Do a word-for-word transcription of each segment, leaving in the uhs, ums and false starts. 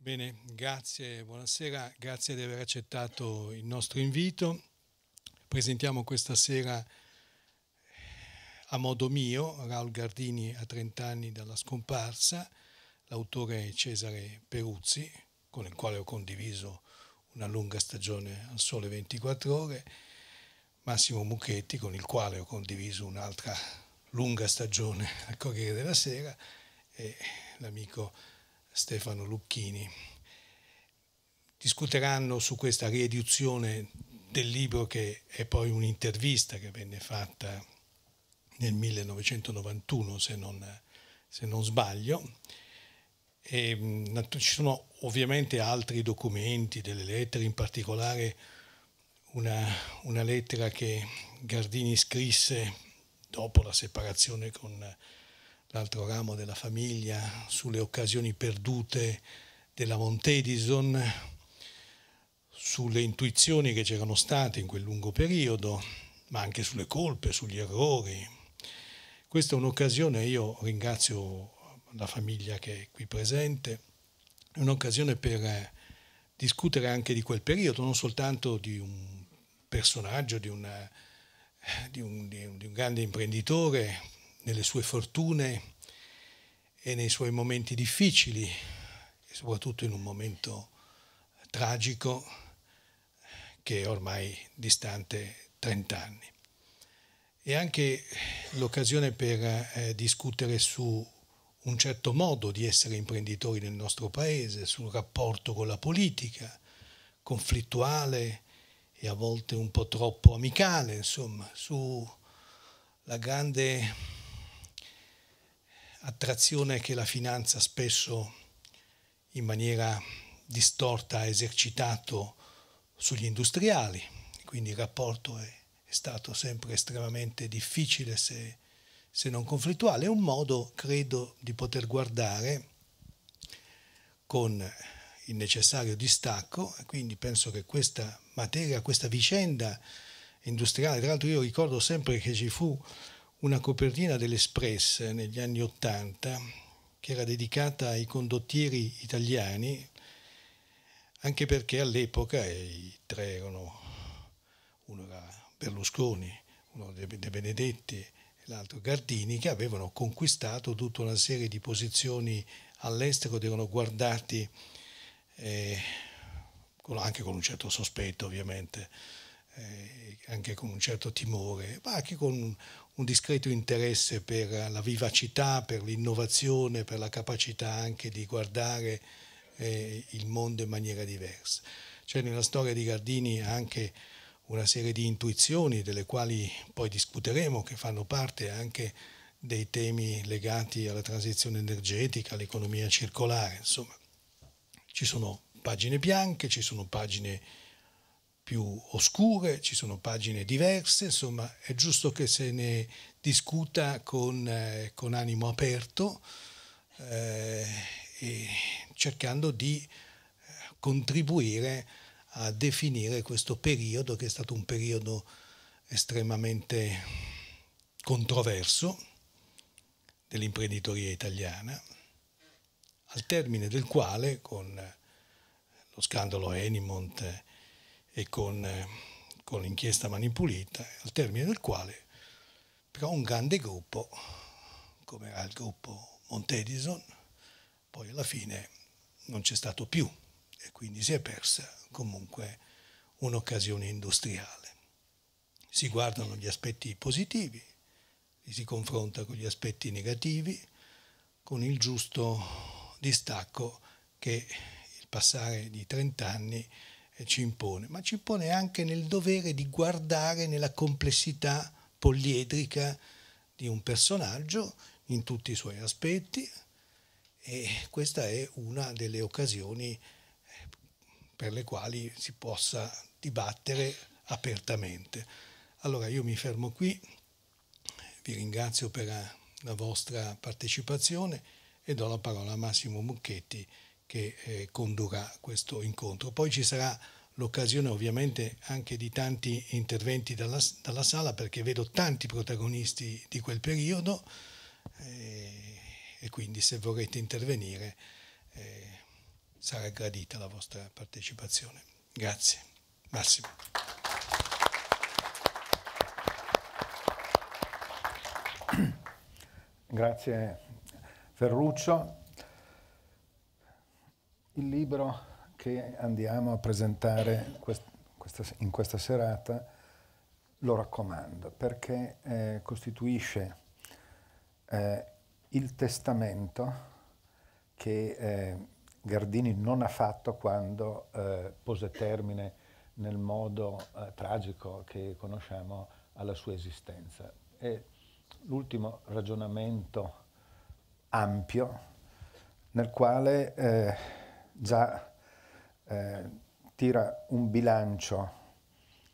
Bene, grazie, buonasera, grazie di aver accettato il nostro invito. Presentiamo questa sera a modo mio Raul Gardini a trent'anni dalla scomparsa, l'autore Cesare Peruzzi, con il quale ho condiviso una lunga stagione al Sole ventiquattro Ore, Massimo Mucchetti, con il quale ho condiviso un'altra lunga stagione al Corriere della Sera, e l'amico Stefano Lucchini. Discuteranno su questa riedizione del libro, che è poi un'intervista che venne fatta nel millenovecentonovantuno, se non, se non sbaglio. E ci sono ovviamente altri documenti, delle lettere, in particolare una, una lettera che Gardini scrisse dopo la separazione con l'altro ramo della famiglia, sulle occasioni perdute della Montedison, sulle intuizioni che c'erano state in quel lungo periodo, ma anche sulle colpe, sugli errori. Questa è un'occasione, io ringrazio la famiglia che è qui presente, è un'occasione per discutere anche di quel periodo, non soltanto di un personaggio, di, una, di, un, di, un, di un grande imprenditore, nelle sue fortune e nei suoi momenti difficili, e soprattutto in un momento tragico che è ormai distante trent'anni. E anche l'occasione per eh, discutere su un certo modo di essere imprenditori nel nostro paese, sul rapporto con la politica, conflittuale e a volte un po' troppo amicale, insomma, sulla grande attrazione che la finanza spesso in maniera distorta ha esercitato sugli industriali, quindi il rapporto è, è stato sempre estremamente difficile se, se non conflittuale. È un modo, credo, di poter guardare con il necessario distacco, quindi penso che questa materia, questa vicenda industriale, tra l'altro io ricordo sempre che ci fu una copertina dell'Espress negli anni Ottanta che era dedicata ai condottieri italiani, anche perché all'epoca i tre erano, uno era Berlusconi, uno De Benedetti e l'altro Gardini, che avevano conquistato tutta una serie di posizioni all'estero ed erano guardati eh, anche con un certo sospetto, ovviamente, eh, anche con un certo timore, ma anche con un discreto interesse per la vivacità, per l'innovazione, per la capacità anche di guardare eh, il mondo in maniera diversa. C'è nella storia di Gardini anche una serie di intuizioni, delle quali poi discuteremo, che fanno parte anche dei temi legati alla transizione energetica, all'economia circolare. Insomma, ci sono pagine bianche, ci sono pagine più oscure, ci sono pagine diverse, insomma è giusto che se ne discuta con, eh, con animo aperto eh, e cercando di contribuire a definire questo periodo, che è stato un periodo estremamente controverso dell'imprenditoria italiana, al termine del quale, con lo scandalo Enimont e con, con l'inchiesta Mani Pulita, al termine del quale però un grande gruppo, come era il gruppo Montedison, poi alla fine non c'è stato più, e quindi si è persa comunque un'occasione industriale. Si guardano gli aspetti positivi, li si confronta con gli aspetti negativi, con il giusto distacco che il passare di trent'anni ci impone, ma ci impone anche nel dovere di guardare nella complessità poliedrica di un personaggio in tutti i suoi aspetti, e questa è una delle occasioni per le quali si possa dibattere apertamente. Allora io mi fermo qui, vi ringrazio per la vostra partecipazione e do la parola a Massimo Mucchetti, che eh, condurrà questo incontro. Poi ci sarà l'occasione ovviamente anche di tanti interventi dalla, dalla sala, perché vedo tanti protagonisti di quel periodo eh, e quindi se vorrete intervenire eh, sarà gradita la vostra partecipazione. Grazie. Massimo. Grazie Ferruccio. Il libro che andiamo a presentare quest questa, in questa serata lo raccomando perché eh, costituisce eh, il testamento che eh, Gardini non ha fatto quando eh, pose termine nel modo eh, tragico che conosciamo alla sua esistenza. E l'ultimo ragionamento ampio nel quale eh, già eh, tira un bilancio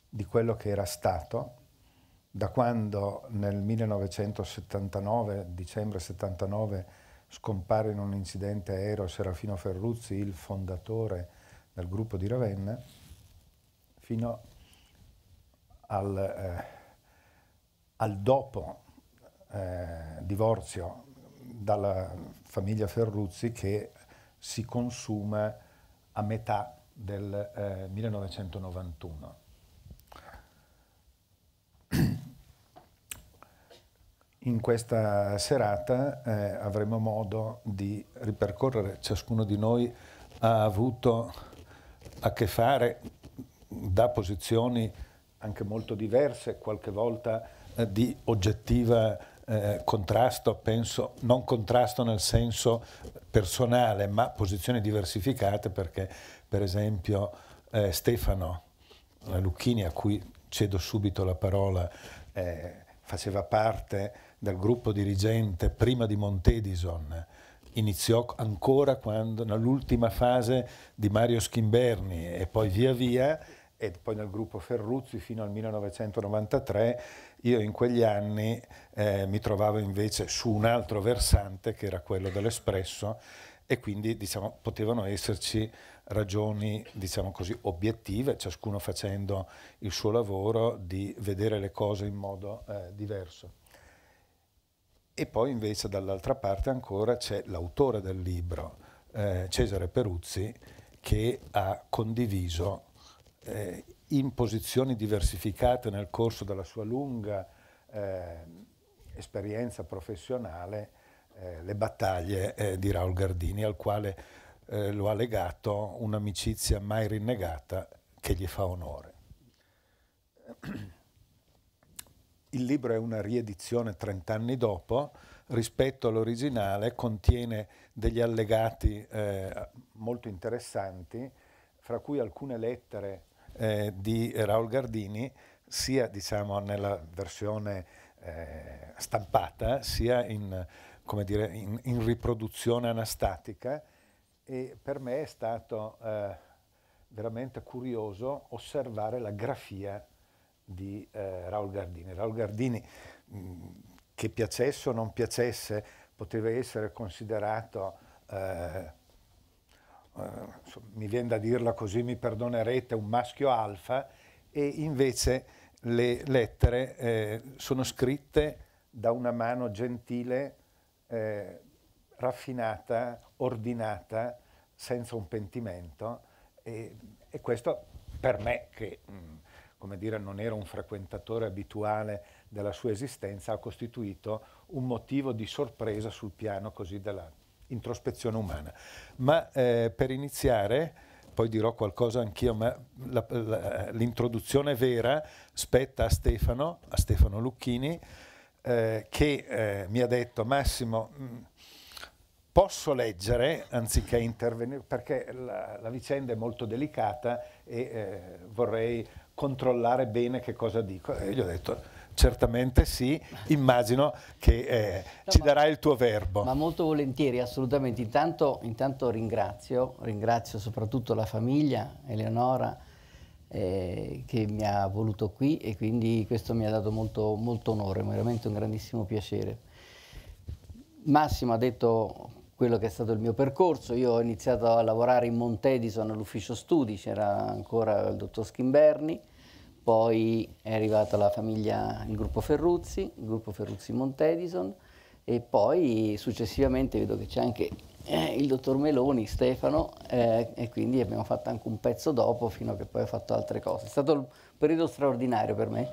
di quello che era stato da quando nel millenovecentosettantanove, dicembre settantanove, scompare in un incidente aereo Serafino Ferruzzi, il fondatore del gruppo di Ravenna, fino al, eh, al dopo Eh, divorzio dalla famiglia Ferruzzi che si consuma a metà del eh, millenovecentonovantuno. In questa serata eh, avremo modo di ripercorrere, ciascuno di noi ha avuto a che fare da posizioni anche molto diverse, qualche volta eh, di oggettiva Eh, contrasto, penso, non contrasto nel senso personale, ma posizioni diversificate, perché per esempio eh, Stefano Lucchini, a cui cedo subito la parola, eh, faceva parte del gruppo dirigente prima di Montedison, iniziò ancora quando nell'ultima fase di Mario Schimberni e poi via via, e poi nel gruppo Ferruzzi fino al millenovecentonovantatré. Io in quegli anni eh, mi trovavo invece su un altro versante che era quello dell'Espresso, e quindi diciamo, potevano esserci ragioni diciamo così, obiettive, ciascuno facendo il suo lavoro, di vedere le cose in modo eh, diverso. E poi invece dall'altra parte ancora c'è l'autore del libro, eh, Cesare Peruzzi, che ha condiviso Eh, in posizioni diversificate nel corso della sua lunga eh, esperienza professionale eh, le battaglie eh, di Raul Gardini, al quale eh, lo ha legato un'amicizia mai rinnegata che gli fa onore. Il libro è una riedizione trent'anni dopo, rispetto all'originale contiene degli allegati eh, molto interessanti, fra cui alcune lettere eh, di Raul Gardini, sia diciamo, nella versione eh, stampata, sia in, come dire, in, in riproduzione anastatica, e per me è stato eh, veramente curioso osservare la grafia di eh, Raul Gardini. Raul Gardini, mh, che piacesse o non piacesse, poteva essere considerato eh, Uh, mi viene da dirla così, mi perdonerete, un maschio alfa, e invece le lettere eh, sono scritte da una mano gentile, eh, raffinata, ordinata, senza un pentimento, e, e questo per me, che mh, come dire, non era un frequentatore abituale della sua esistenza, ha costituito un motivo di sorpresa sul piano così della introspezione umana. Ma eh, per iniziare, poi dirò qualcosa anch'io, ma l'introduzione vera spetta a Stefano, a Stefano Lucchini, eh, che eh, mi ha detto: Massimo, mh, posso leggere anziché intervenire, perché la, la vicenda è molto delicata e eh, vorrei controllare bene che cosa dico. E gli ho detto: certamente sì, immagino che eh, no, ci darai il tuo verbo. Ma molto volentieri, assolutamente. Intanto, intanto ringrazio, ringrazio soprattutto la famiglia, Eleonora, eh, che mi ha voluto qui, e quindi questo mi ha dato molto, molto onore, veramente un grandissimo piacere. Massimo ha detto quello che è stato il mio percorso. Io ho iniziato a lavorare in Montedison all'ufficio studi, c'era ancora il dottor Schimberni. Poi è arrivata la famiglia, il gruppo Ferruzzi, il gruppo Ferruzzi Montedison, e poi successivamente vedo che c'è anche eh, il dottor Meloni, Stefano, eh, e quindi abbiamo fatto anche un pezzo dopo, fino a che poi ho fatto altre cose. È stato un periodo straordinario per me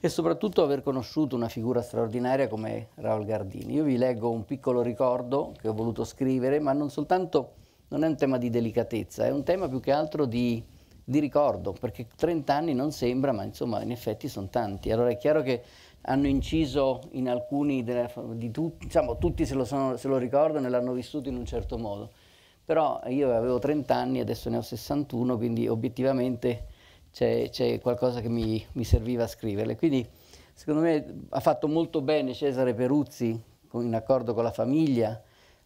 e soprattutto aver conosciuto una figura straordinaria come Raul Gardini. Io vi leggo un piccolo ricordo che ho voluto scrivere, ma non soltanto, non è un tema di delicatezza, è un tema più che altro di, di ricordo, perché trenta anni non sembra, ma insomma in effetti sono tanti. Allora è chiaro che hanno inciso in alcuni, delle, di tutti, diciamo tutti se lo, sono, se lo ricordano e l'hanno vissuto in un certo modo, però io avevo trenta anni, adesso ne ho sessantuno, quindi obiettivamente c'è qualcosa che mi, mi serviva a scriverle. Quindi secondo me ha fatto molto bene Cesare Peruzzi, in accordo con la famiglia,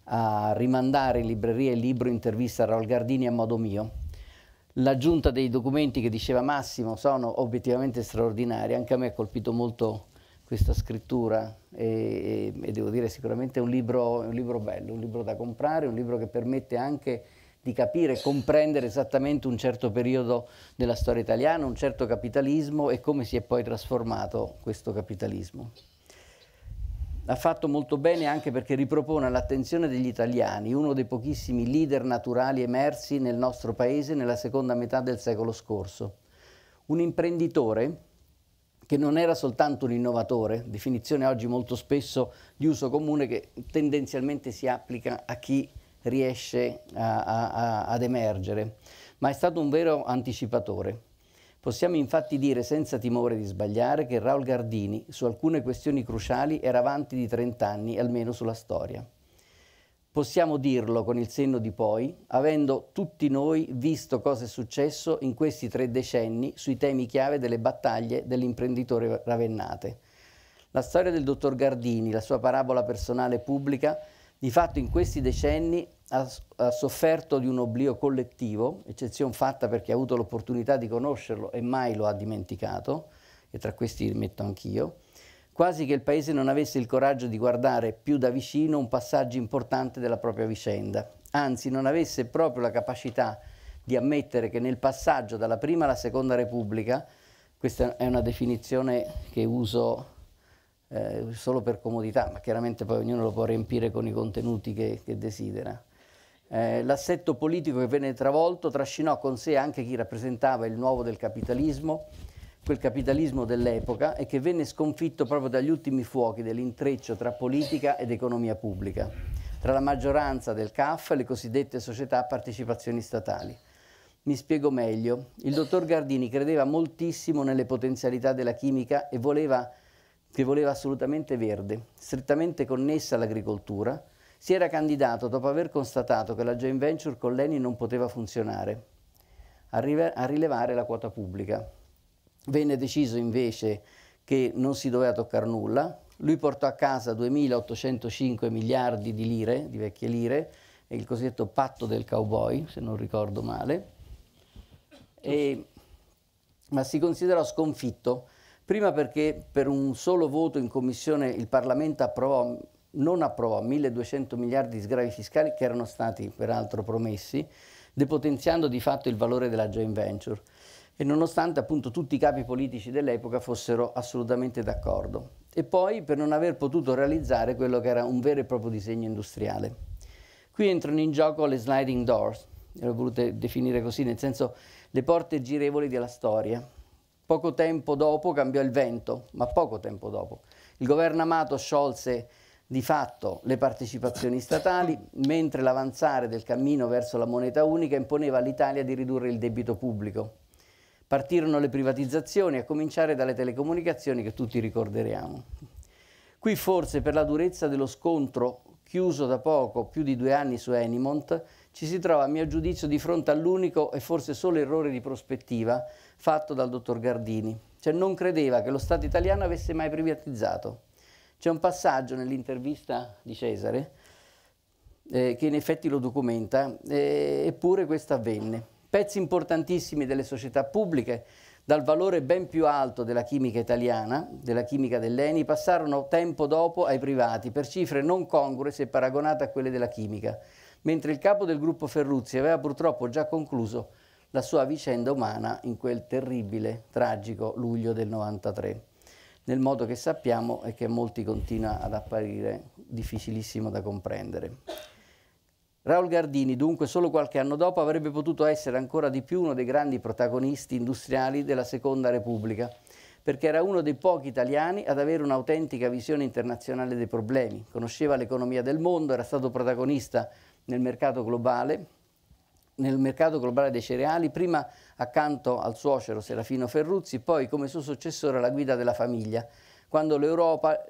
a rimandare in libreria il libro intervista a Raul Gardini a modo mio. L'aggiunta dei documenti che diceva Massimo sono obiettivamente straordinari, anche a me ha colpito molto questa scrittura e, e devo dire sicuramente è un libro, un libro bello, un libro da comprare, un libro che permette anche di capire e comprendere esattamente un certo periodo della storia italiana, un certo capitalismo e come si è poi trasformato questo capitalismo. Ha fatto molto bene anche perché ripropone all'attenzione degli italiani uno dei pochissimi leader naturali emersi nel nostro paese nella seconda metà del secolo scorso. Un imprenditore che non era soltanto un innovatore, definizione oggi molto spesso di uso comune che tendenzialmente si applica a chi riesce a, a, ad emergere, ma è stato un vero anticipatore. Possiamo infatti dire senza timore di sbagliare che Raul Gardini su alcune questioni cruciali era avanti di trenta anni almeno sulla storia. Possiamo dirlo con il senno di poi, avendo tutti noi visto cosa è successo in questi tre decenni sui temi chiave delle battaglie dell'imprenditore ravennate. La storia del dottor Gardini, la sua parabola personale pubblica, di fatto in questi decenni ha, ha sofferto di un oblio collettivo, eccezione fatta per chi ha avuto l'opportunità di conoscerlo e mai lo ha dimenticato, e tra questi metto anch'io, quasi che il Paese non avesse il coraggio di guardare più da vicino un passaggio importante della propria vicenda, anzi non avesse proprio la capacità di ammettere che nel passaggio dalla Prima alla Seconda Repubblica, questa è una definizione che uso Eh, solo per comodità, ma chiaramente poi ognuno lo può riempire con i contenuti che, che desidera. Eh, l'assetto politico che venne travolto trascinò con sé anche chi rappresentava il nuovo del capitalismo, quel capitalismo dell'epoca, e che venne sconfitto proprio dagli ultimi fuochi dell'intreccio tra politica ed economia pubblica, tra la maggioranza del C A F e le cosiddette società a partecipazioni statali. Mi spiego meglio, il dottor Gardini credeva moltissimo nelle potenzialità della chimica e voleva che voleva assolutamente verde, strettamente connessa all'agricoltura, si era candidato dopo aver constatato che la joint venture con l'Eni non poteva funzionare, a rilevare la quota pubblica. Venne deciso invece che non si doveva toccare nulla, lui portò a casa duemilaottocentocinque miliardi di lire, di vecchie lire, il cosiddetto patto del cowboy, se non ricordo male, e, ma si considerò sconfitto. Prima perché per un solo voto in commissione il Parlamento approvò, non approvò milleduecento miliardi di sgravi fiscali che erano stati peraltro promessi, depotenziando di fatto il valore della joint venture e nonostante appunto tutti i capi politici dell'epoca fossero assolutamente d'accordo. E poi per non aver potuto realizzare quello che era un vero e proprio disegno industriale. Qui entrano in gioco le sliding doors, le ho volute definire così, nel senso le porte girevoli della storia. Poco tempo dopo cambiò il vento, ma poco tempo dopo. Il governo Amato sciolse di fatto le partecipazioni statali, mentre l'avanzare del cammino verso la moneta unica imponeva all'Italia di ridurre il debito pubblico. Partirono le privatizzazioni, a cominciare dalle telecomunicazioni che tutti ricorderemo. Qui forse per la durezza dello scontro chiuso da poco, più di due anni su Enimont, ci si trova a mio giudizio di fronte all'unico e forse solo errore di prospettiva fatto dal dottor Gardini, cioè non credeva che lo Stato italiano avesse mai privatizzato. C'è un passaggio nell'intervista di Cesare eh, che in effetti lo documenta, eh, eppure questo avvenne. Pezzi importantissimi delle società pubbliche, dal valore ben più alto della chimica italiana, della chimica dell'Eni, passarono tempo dopo ai privati per cifre non congrue se paragonate a quelle della chimica, mentre il capo del gruppo Ferruzzi aveva purtroppo già concluso la sua vicenda umana in quel terribile, tragico luglio del novantatré, nel modo che sappiamo e che a molti continua ad apparire difficilissimo da comprendere. Raul Gardini, dunque, solo qualche anno dopo avrebbe potuto essere ancora di più uno dei grandi protagonisti industriali della Seconda Repubblica, perché era uno dei pochi italiani ad avere un'autentica visione internazionale dei problemi, conosceva l'economia del mondo, era stato protagonista nel mercato globale, nel mercato globale dei cereali, prima accanto al suocero Serafino Ferruzzi, poi come suo successore alla guida della famiglia, quando l'Europa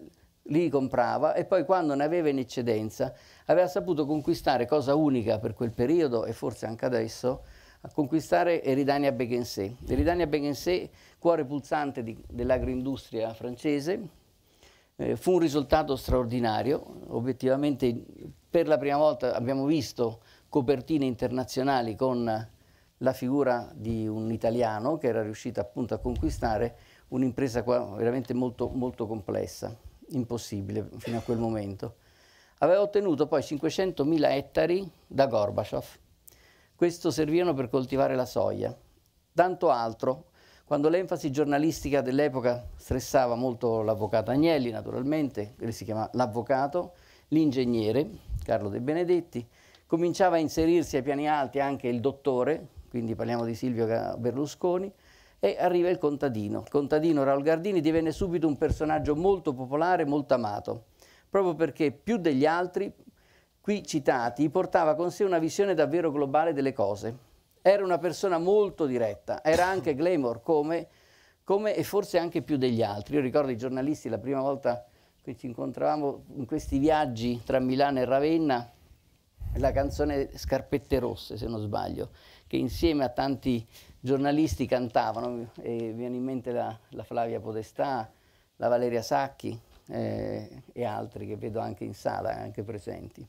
li comprava e poi quando ne aveva in eccedenza. Aveva saputo conquistare, cosa unica per quel periodo e forse anche adesso, a conquistare Eridania Béghin-Say. Eridania Béghin-Say, cuore pulsante dell'agroindustria francese, eh, fu un risultato straordinario, obiettivamente per la prima volta abbiamo visto copertine internazionali con la figura di un italiano che era riuscito appunto a conquistare un'impresa veramente molto, molto complessa, impossibile fino a quel momento. Aveva ottenuto poi cinquecentomila ettari da Gorbaciov. Questo servivano per coltivare la soia. Tanto altro, quando l'enfasi giornalistica dell'epoca stressava molto l'avvocato Agnelli, naturalmente, che si chiama l'avvocato, l'ingegnere, Carlo De Benedetti, cominciava a inserirsi ai piani alti anche il dottore, quindi parliamo di Silvio Berlusconi, e arriva il contadino. Il contadino Raul Gardini divenne subito un personaggio molto popolare, molto amato, proprio perché più degli altri qui citati portava con sé una visione davvero globale delle cose. Era una persona molto diretta, era anche glamour come, come e forse anche più degli altri. Io ricordo i giornalisti la prima volta che ci incontravamo in questi viaggi tra Milano e Ravenna, la canzone Scarpette Rosse, se non sbaglio, che insieme a tanti giornalisti cantavano, e viene in mente la, la Flavia Podestà, la Valeria Sacchi eh, e altri che vedo anche in sala, anche presenti.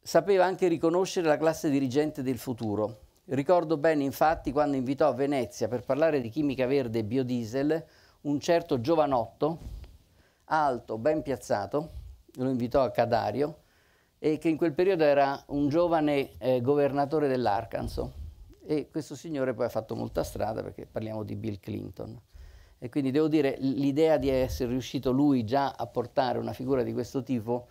Sapeva anche riconoscere la classe dirigente del futuro. Ricordo bene infatti quando invitò a Venezia per parlare di chimica verde e biodiesel un certo giovanotto, alto, ben piazzato, lo invitò a Cadario, e che in quel periodo era un giovane eh, governatore dell'Arkansas, e questo signore poi ha fatto molta strada perché parliamo di Bill Clinton. E quindi devo dire, l'idea di essere riuscito lui già a portare una figura di questo tipo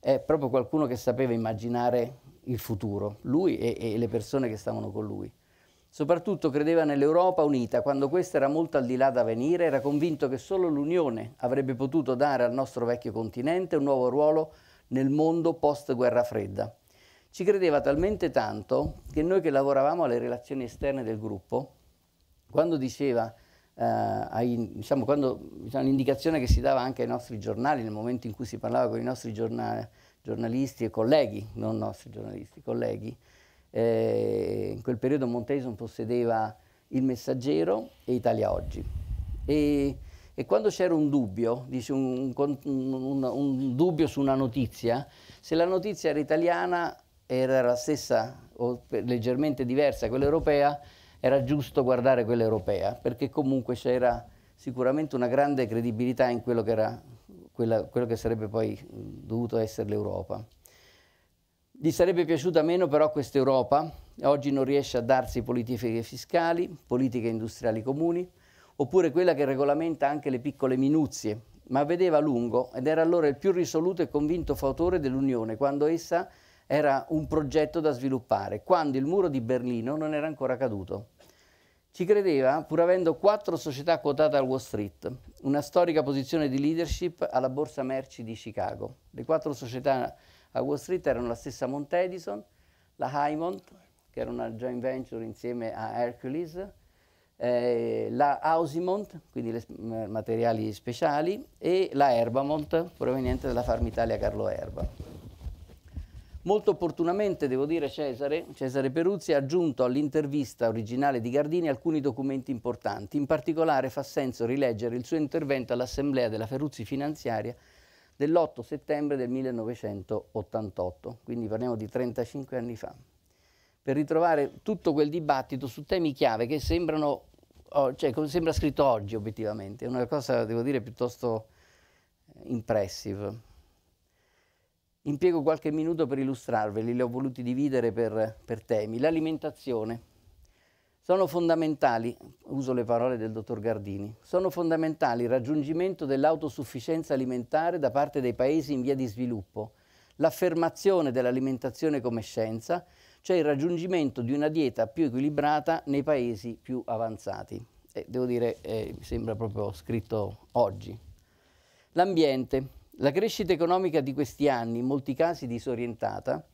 è proprio qualcuno che sapeva immaginare il futuro, lui e, e le persone che stavano con lui. Soprattutto credeva nell'Europa unita, quando questa era molto al di là da venire, era convinto che solo l'Unione avrebbe potuto dare al nostro vecchio continente un nuovo ruolo nel mondo post-guerra fredda. Ci credeva talmente tanto che noi che lavoravamo alle relazioni esterne del gruppo, quando diceva, eh, ai, diciamo, quando, diciamo, un'indicazione che si dava anche ai nostri giornali, nel momento in cui si parlava con i nostri giornali, giornalisti e colleghi, non nostri giornalisti, colleghi, Eh, in quel periodo Montedison possedeva il Messaggero e Italia Oggi, e, e quando c'era un dubbio, dice un, un, un, un dubbio su una notizia, se la notizia era italiana era la stessa o leggermente diversa quella europea, era giusto guardare quella europea, perché comunque c'era sicuramente una grande credibilità in quello che era quella, quello che sarebbe poi dovuto essere l'Europa. Gli sarebbe piaciuta meno però questa Europa, oggi non riesce a darsi politiche fiscali, politiche industriali comuni, oppure quella che regolamenta anche le piccole minuzie, ma vedeva a lungo ed era allora il più risoluto e convinto fautore dell'Unione, quando essa era un progetto da sviluppare, quando il muro di Berlino non era ancora caduto. Ci credeva pur avendo quattro società quotate al Wall Street, una storica posizione di leadership alla borsa merci di Chicago. Le quattro società a Wall Street erano la stessa Montedison, la Enimont, che era una joint venture insieme a Hercules, eh, la Hausimont, quindi le, materiali speciali, e la Erbamont, proveniente dalla Farmitalia Carlo Erba. Molto opportunamente, devo dire, Cesare, Cesare Peruzzi ha aggiunto all'intervista originale di Gardini alcuni documenti importanti. In particolare fa senso rileggere il suo intervento all'Assemblea della Ferruzzi Finanziaria dell'otto settembre del millenovecentottantotto, quindi parliamo di trentacinque anni fa, per ritrovare tutto quel dibattito su temi chiave che sembrano, cioè come sembra scritto oggi obiettivamente, è una cosa, devo dire, piuttosto impressive. Impiego qualche minuto per illustrarveli, li ho voluti dividere per, per temi. L'alimentazione. Sono fondamentali, uso le parole del dottor Gardini, sono fondamentali il raggiungimento dell'autosufficienza alimentare da parte dei paesi in via di sviluppo, l'affermazione dell'alimentazione come scienza, cioè il raggiungimento di una dieta più equilibrata nei paesi più avanzati. E devo dire, eh, mi sembra proprio scritto oggi. L'ambiente. La crescita economica di questi anni, in molti casi disorientata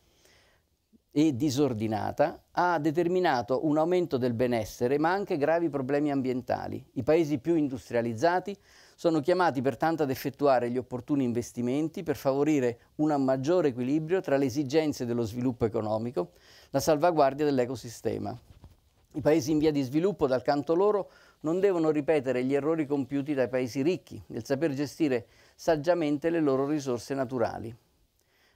e disordinata, ha determinato un aumento del benessere, ma anche gravi problemi ambientali. I paesi più industrializzati sono chiamati pertanto ad effettuare gli opportuni investimenti per favorire un maggiore equilibrio tra le esigenze dello sviluppo economico, la salvaguardia dell'ecosistema. I paesi in via di sviluppo, dal canto loro, non devono ripetere gli errori compiuti dai paesi ricchi nel saper gestire saggiamente le loro risorse naturali.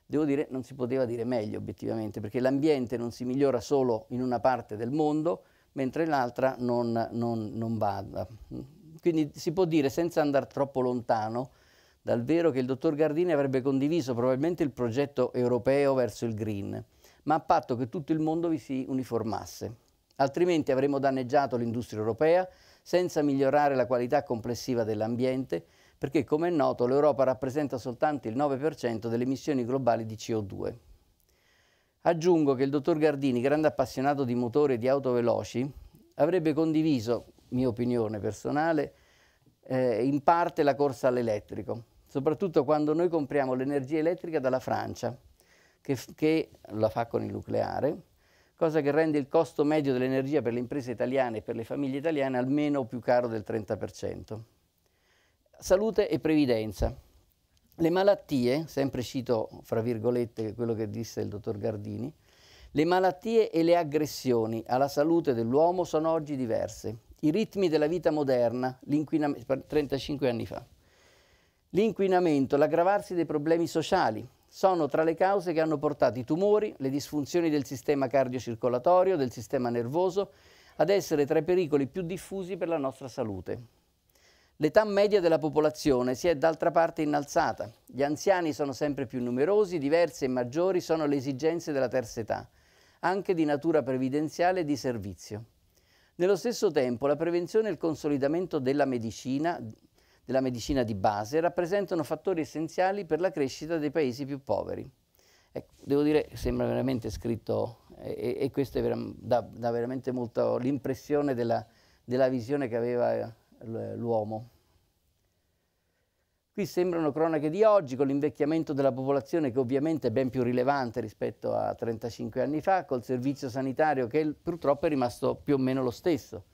Devo dire, non si poteva dire meglio obiettivamente, perché l'ambiente non si migliora solo in una parte del mondo, mentre l'altra non, non, non bada. Quindi si può dire, senza andare troppo lontano dal vero, che il dottor Gardini avrebbe condiviso probabilmente il progetto europeo verso il green, ma a patto che tutto il mondo vi si uniformasse. Altrimenti avremmo danneggiato l'industria europea senza migliorare la qualità complessiva dell'ambiente, perché, come è noto, l'Europa rappresenta soltanto il nove per cento delle emissioni globali di C O due. Aggiungo che il dottor Gardini, grande appassionato di motori e di auto veloci, avrebbe condiviso, mia opinione personale, eh, in parte la corsa all'elettrico, soprattutto quando noi compriamo l'energia elettrica dalla Francia, che, che la fa con il nucleare, cosa che rende il costo medio dell'energia per le imprese italiane e per le famiglie italiane almeno più caro del trenta per cento. Salute e previdenza. Le malattie, sempre cito fra virgolette quello che disse il dottor Gardini, le malattie e le aggressioni alla salute dell'uomo sono oggi diverse. I ritmi della vita moderna, l'inquinamento, trentacinque anni fa, l'inquinamento, l'aggravarsi dei problemi sociali, sono tra le cause che hanno portato i tumori, le disfunzioni del sistema cardiocircolatorio, del sistema nervoso, ad essere tra i pericoli più diffusi per la nostra salute. L'età media della popolazione si è d'altra parte innalzata. Gli anziani sono sempre più numerosi, diverse e maggiori sono le esigenze della terza età, anche di natura previdenziale e di servizio. Nello stesso tempo, la prevenzione e il consolidamento della medicina, della medicina di base, rappresentano fattori essenziali per la crescita dei paesi più poveri. Ecco, devo dire, sembra veramente scritto, e, e questo è vera, dà, dà veramente molto l'impressione della, della visione che aveva l'uomo. Qui sembrano cronache di oggi, con l'invecchiamento della popolazione che ovviamente è ben più rilevante rispetto a trentacinque anni fa, col servizio sanitario che purtroppo è rimasto più o meno lo stesso,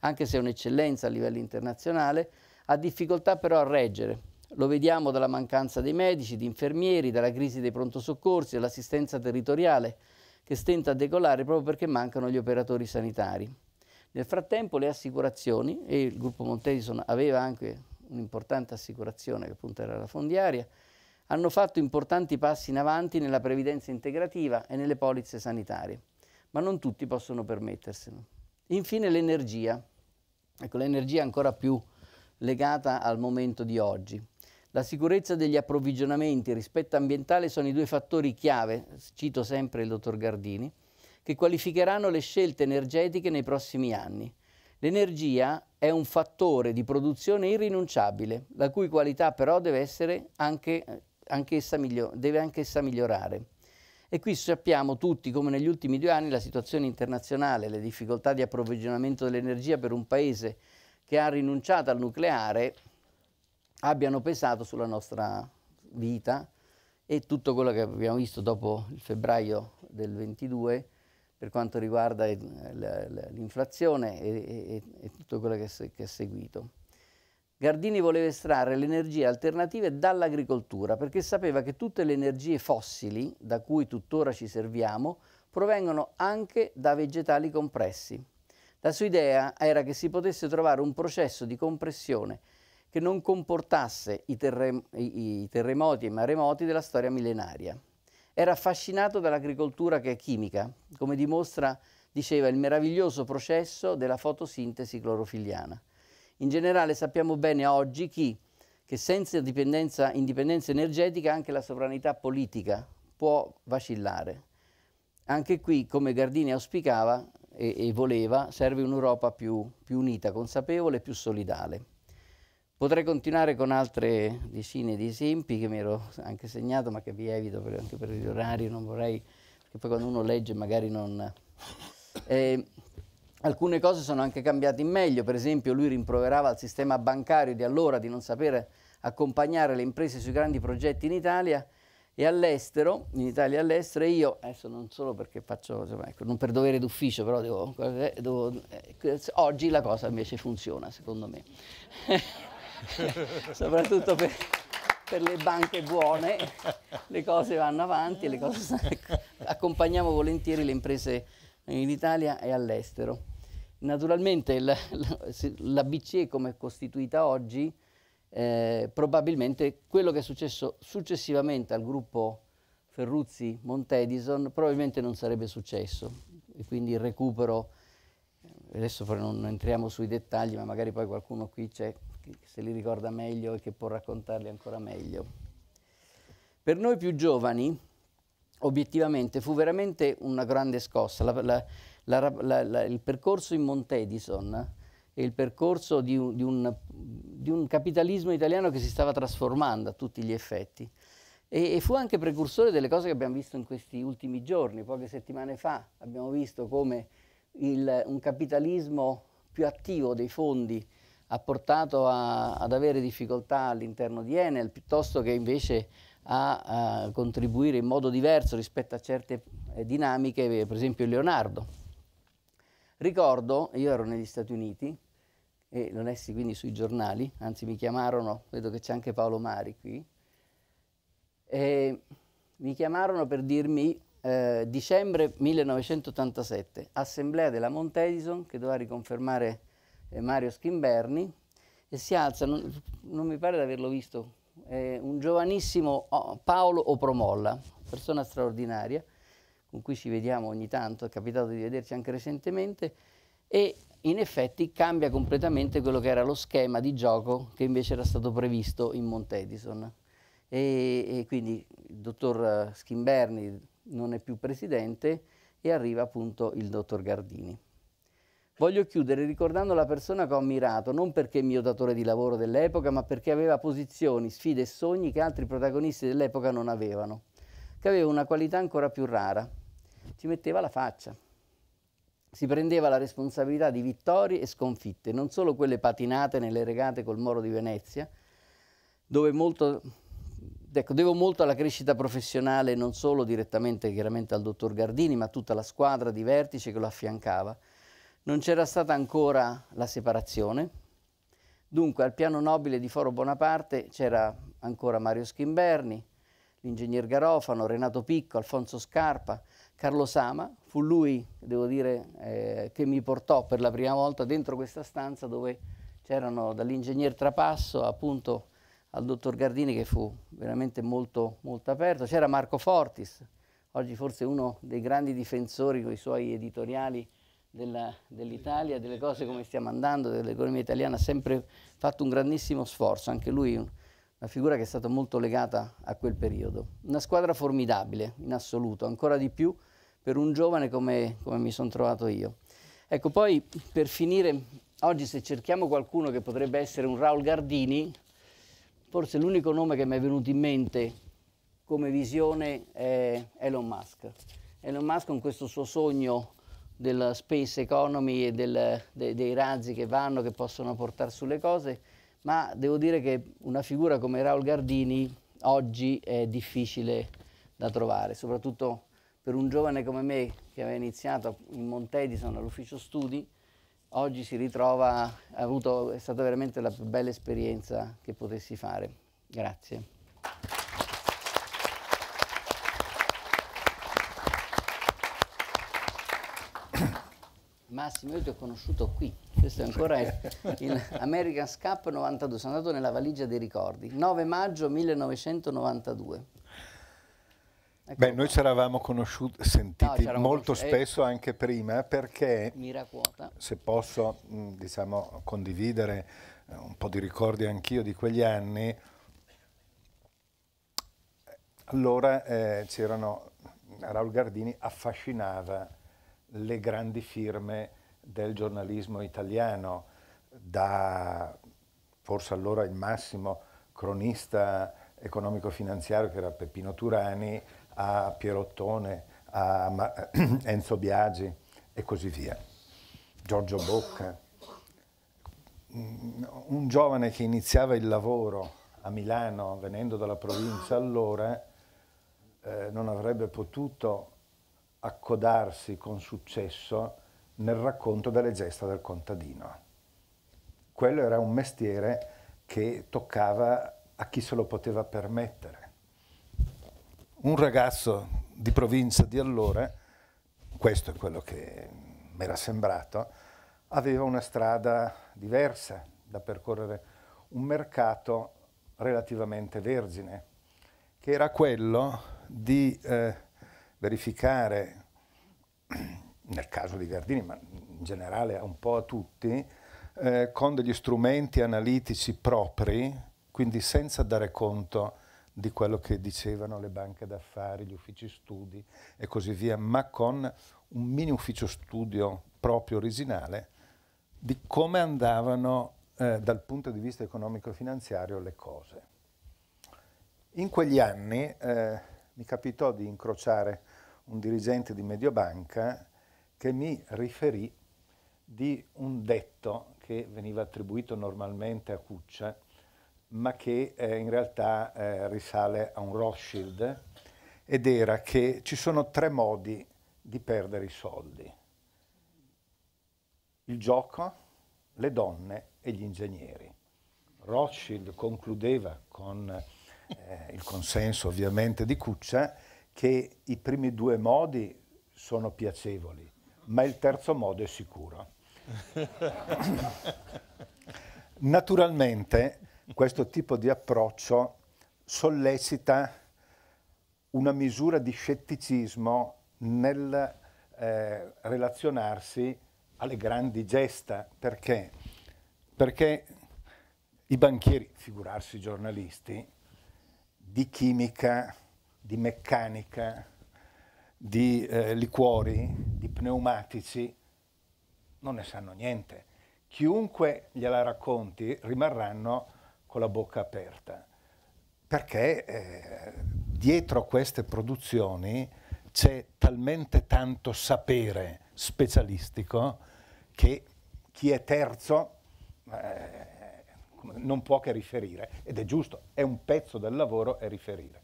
anche se è un'eccellenza a livello internazionale, ha difficoltà però a reggere. Lo vediamo dalla mancanza dei medici, di infermieri, dalla crisi dei pronto soccorsi, dall'assistenza territoriale che stenta a decollare proprio perché mancano gli operatori sanitari. Nel frattempo le assicurazioni, e il gruppo Montedison aveva anche un'importante assicurazione che appunto era la fondiaria, hanno fatto importanti passi in avanti nella previdenza integrativa e nelle polizze sanitarie, ma non tutti possono permetterselo. Infine l'energia, ecco l'energia ancora più legata al momento di oggi. La sicurezza degli approvvigionamenti e il rispetto ambientale sono i due fattori chiave, cito sempre il dottor Gardini, che qualificheranno le scelte energetiche nei prossimi anni. L'energia è un fattore di produzione irrinunciabile, la cui qualità però deve essere anche, anch'essa miglior- deve anch'essa migliorare. E qui sappiamo tutti come negli ultimi due anni la situazione internazionale, le difficoltà di approvvigionamento dell'energia per un paese che ha rinunciato al nucleare abbiano pesato sulla nostra vita e tutto quello che abbiamo visto dopo il febbraio del ventidue per quanto riguarda l'inflazione e, e, e tutto quello che è, che è seguito. Gardini voleva estrarre le energie alternative dall'agricoltura perché sapeva che tutte le energie fossili da cui tuttora ci serviamo provengono anche da vegetali compressi. La sua idea era che si potesse trovare un processo di compressione che non comportasse i, terrem i, i terremoti e i maremoti della storia millenaria. Era affascinato dall'agricoltura che è chimica, come dimostra, diceva, il meraviglioso processo della fotosintesi clorofilliana. In generale sappiamo bene oggi chi, che senza dipendenza, indipendenza energetica anche la sovranità politica può vacillare. Anche qui, come Gardini auspicava e, e voleva, serve un'Europa più, più unita, consapevole e più solidale. Potrei continuare con altre decine di esempi che mi ero anche segnato, ma che vi evito per, anche per gli orari, non vorrei, perché poi quando uno legge magari non... Eh, alcune cose sono anche cambiate in meglio, per esempio lui rimproverava al sistema bancario di allora di non sapere accompagnare le imprese sui grandi progetti in Italia e all'estero, in Italia e all'estero, e io, adesso non solo perché faccio, insomma, ecco, non per dovere d'ufficio, però devo, devo, eh, oggi la cosa invece funziona, secondo me. Soprattutto per, per le banche buone, le cose vanno avanti, le cose, accompagniamo volentieri le imprese in Italia e all'estero. Naturalmente la, la, la B C E come è costituita oggi, eh, probabilmente quello che è successo successivamente al gruppo Ferruzzi Montedison probabilmente non sarebbe successo, e quindi il recupero, adesso non entriamo sui dettagli, ma magari poi qualcuno qui c'è che se li ricorda meglio e che può raccontarli ancora meglio. Per noi più giovani, obiettivamente, fu veramente una grande scossa. La, la, la, la, la, il percorso in Montedison e il percorso di un, di, un, di un capitalismo italiano che si stava trasformando a tutti gli effetti. E, e fu anche precursore delle cose che abbiamo visto in questi ultimi giorni. Poche settimane fa abbiamo visto come il, un capitalismo più attivo dei fondi ha portato a, ad avere difficoltà all'interno di Enel, piuttosto che invece a, a contribuire in modo diverso rispetto a certe eh, dinamiche, per esempio Leonardo. Ricordo, io ero negli Stati Uniti e lo lessi quindi sui giornali, anzi mi chiamarono, vedo che c'è anche Paolo Mari qui, e mi chiamarono per dirmi eh, dicembre millenovecentottantasette, assemblea della Montedison che doveva riconfermare eh, Mario Schimberni, e si alza, non, non mi pare di averlo visto, Eh, un giovanissimo Paolo Opromolla, persona straordinaria con cui ci vediamo ogni tanto, è capitato di vederci anche recentemente, e in effetti cambia completamente quello che era lo schema di gioco che invece era stato previsto in Montedison, e, e quindi il dottor Schimberni non è più presidente e arriva appunto il dottor Gardini. Voglio chiudere ricordando la persona che ho ammirato, non perché mio datore di lavoro dell'epoca, ma perché aveva posizioni, sfide e sogni che altri protagonisti dell'epoca non avevano, che aveva una qualità ancora più rara. Ci metteva la faccia. Si prendeva la responsabilità di vittorie e sconfitte, non solo quelle patinate nelle regate col Moro di Venezia, dove molto, ecco, devo molto alla crescita professionale, non solo direttamente chiaramente al dottor Gardini, ma a tutta la squadra di vertice che lo affiancava. Non c'era stata ancora la separazione, dunque al piano nobile di Foro Bonaparte c'era ancora Mario Schimberni, l'ingegner Garofano, Renato Picco, Alfonso Scarpa, Carlo Sama. Fu lui, devo dire, eh, che mi portò per la prima volta dentro questa stanza dove c'erano dall'ingegner Trapasso appunto al dottor Gardini, che fu veramente molto, molto aperto. C'era Marco Fortis, oggi forse uno dei grandi difensori con i suoi editoriali dell'Italia, delle cose come stiamo andando, dell'economia italiana, ha sempre fatto un grandissimo sforzo, anche lui una figura che è stata molto legata a quel periodo. Una squadra formidabile in assoluto, ancora di più per un giovane come, come mi sono trovato io. Ecco, poi per finire, oggi se cerchiamo qualcuno che potrebbe essere un Raul Gardini, forse l'unico nome che mi è venuto in mente come visione è Elon Musk. Elon Musk con questo suo sogno della space economy e del, de, dei razzi che vanno, che possono portare sulle cose, ma devo dire che una figura come Raul Gardini oggi è difficile da trovare, soprattutto per un giovane come me che aveva iniziato in Montedison all'ufficio studi, oggi si ritrova, ha avuto, è stata veramente la più bella esperienza che potessi fare. Grazie. Massimo, io ti ho conosciuto qui, questo è ancora il American Cup novantadue, sono andato nella valigia dei ricordi, nove maggio millenovecentonovantadue. Ecco. Beh, qua noi ci eravamo conosciuti, sentiti no, molto conosci spesso eh. anche prima, perché Miracuota. Se posso mh, diciamo, condividere eh, un po' di ricordi anch'io di quegli anni, allora eh, c'erano, Raul Gardini affascinava le grandi firme del giornalismo italiano, da forse allora il massimo cronista economico-finanziario, che era Peppino Turani, a Pierottone, a Enzo Biagi e così via. Giorgio Bocca, un giovane che iniziava il lavoro a Milano, venendo dalla provincia allora, eh, non avrebbe potuto accodarsi con successo nel racconto delle gesta del contadino. Quello era un mestiere che toccava a chi se lo poteva permettere. Un ragazzo di provincia di allora, questo è quello che mi era sembrato, aveva una strada diversa da percorrere, un mercato relativamente vergine, che era quello di eh, verificare, nel caso di Gardini, ma in generale un po' a tutti, eh, con degli strumenti analitici propri, quindi senza dare conto di quello che dicevano le banche d'affari, gli uffici studi e così via, ma con un mini ufficio studio proprio originale di come andavano eh, dal punto di vista economico-finanziario le cose. In quegli anni eh, mi capitò di incrociare un dirigente di Mediobanca che mi riferì di un detto che veniva attribuito normalmente a Cuccia, ma che eh, in realtà eh, risale a un Rothschild, ed era che ci sono tre modi di perdere i soldi: il gioco, le donne e gli ingegneri. Rothschild concludeva, con eh, il consenso ovviamente di Cuccia, che i primi due modi sono piacevoli, ma il terzo modo è sicuro. Naturalmente questo tipo di approccio sollecita una misura di scetticismo nel eh, relazionarsi alle grandi gesta. Perché? Perché i banchieri, figurarsi i giornalisti, di chimica, di meccanica, di eh, liquori, di pneumatici, non ne sanno niente. Chiunque gliela racconti rimarranno con la bocca aperta, perché eh, dietro queste produzioni c'è talmente tanto sapere specialistico che chi è terzo eh, non può che riferire, ed è giusto, è un pezzo del lavoro è riferire.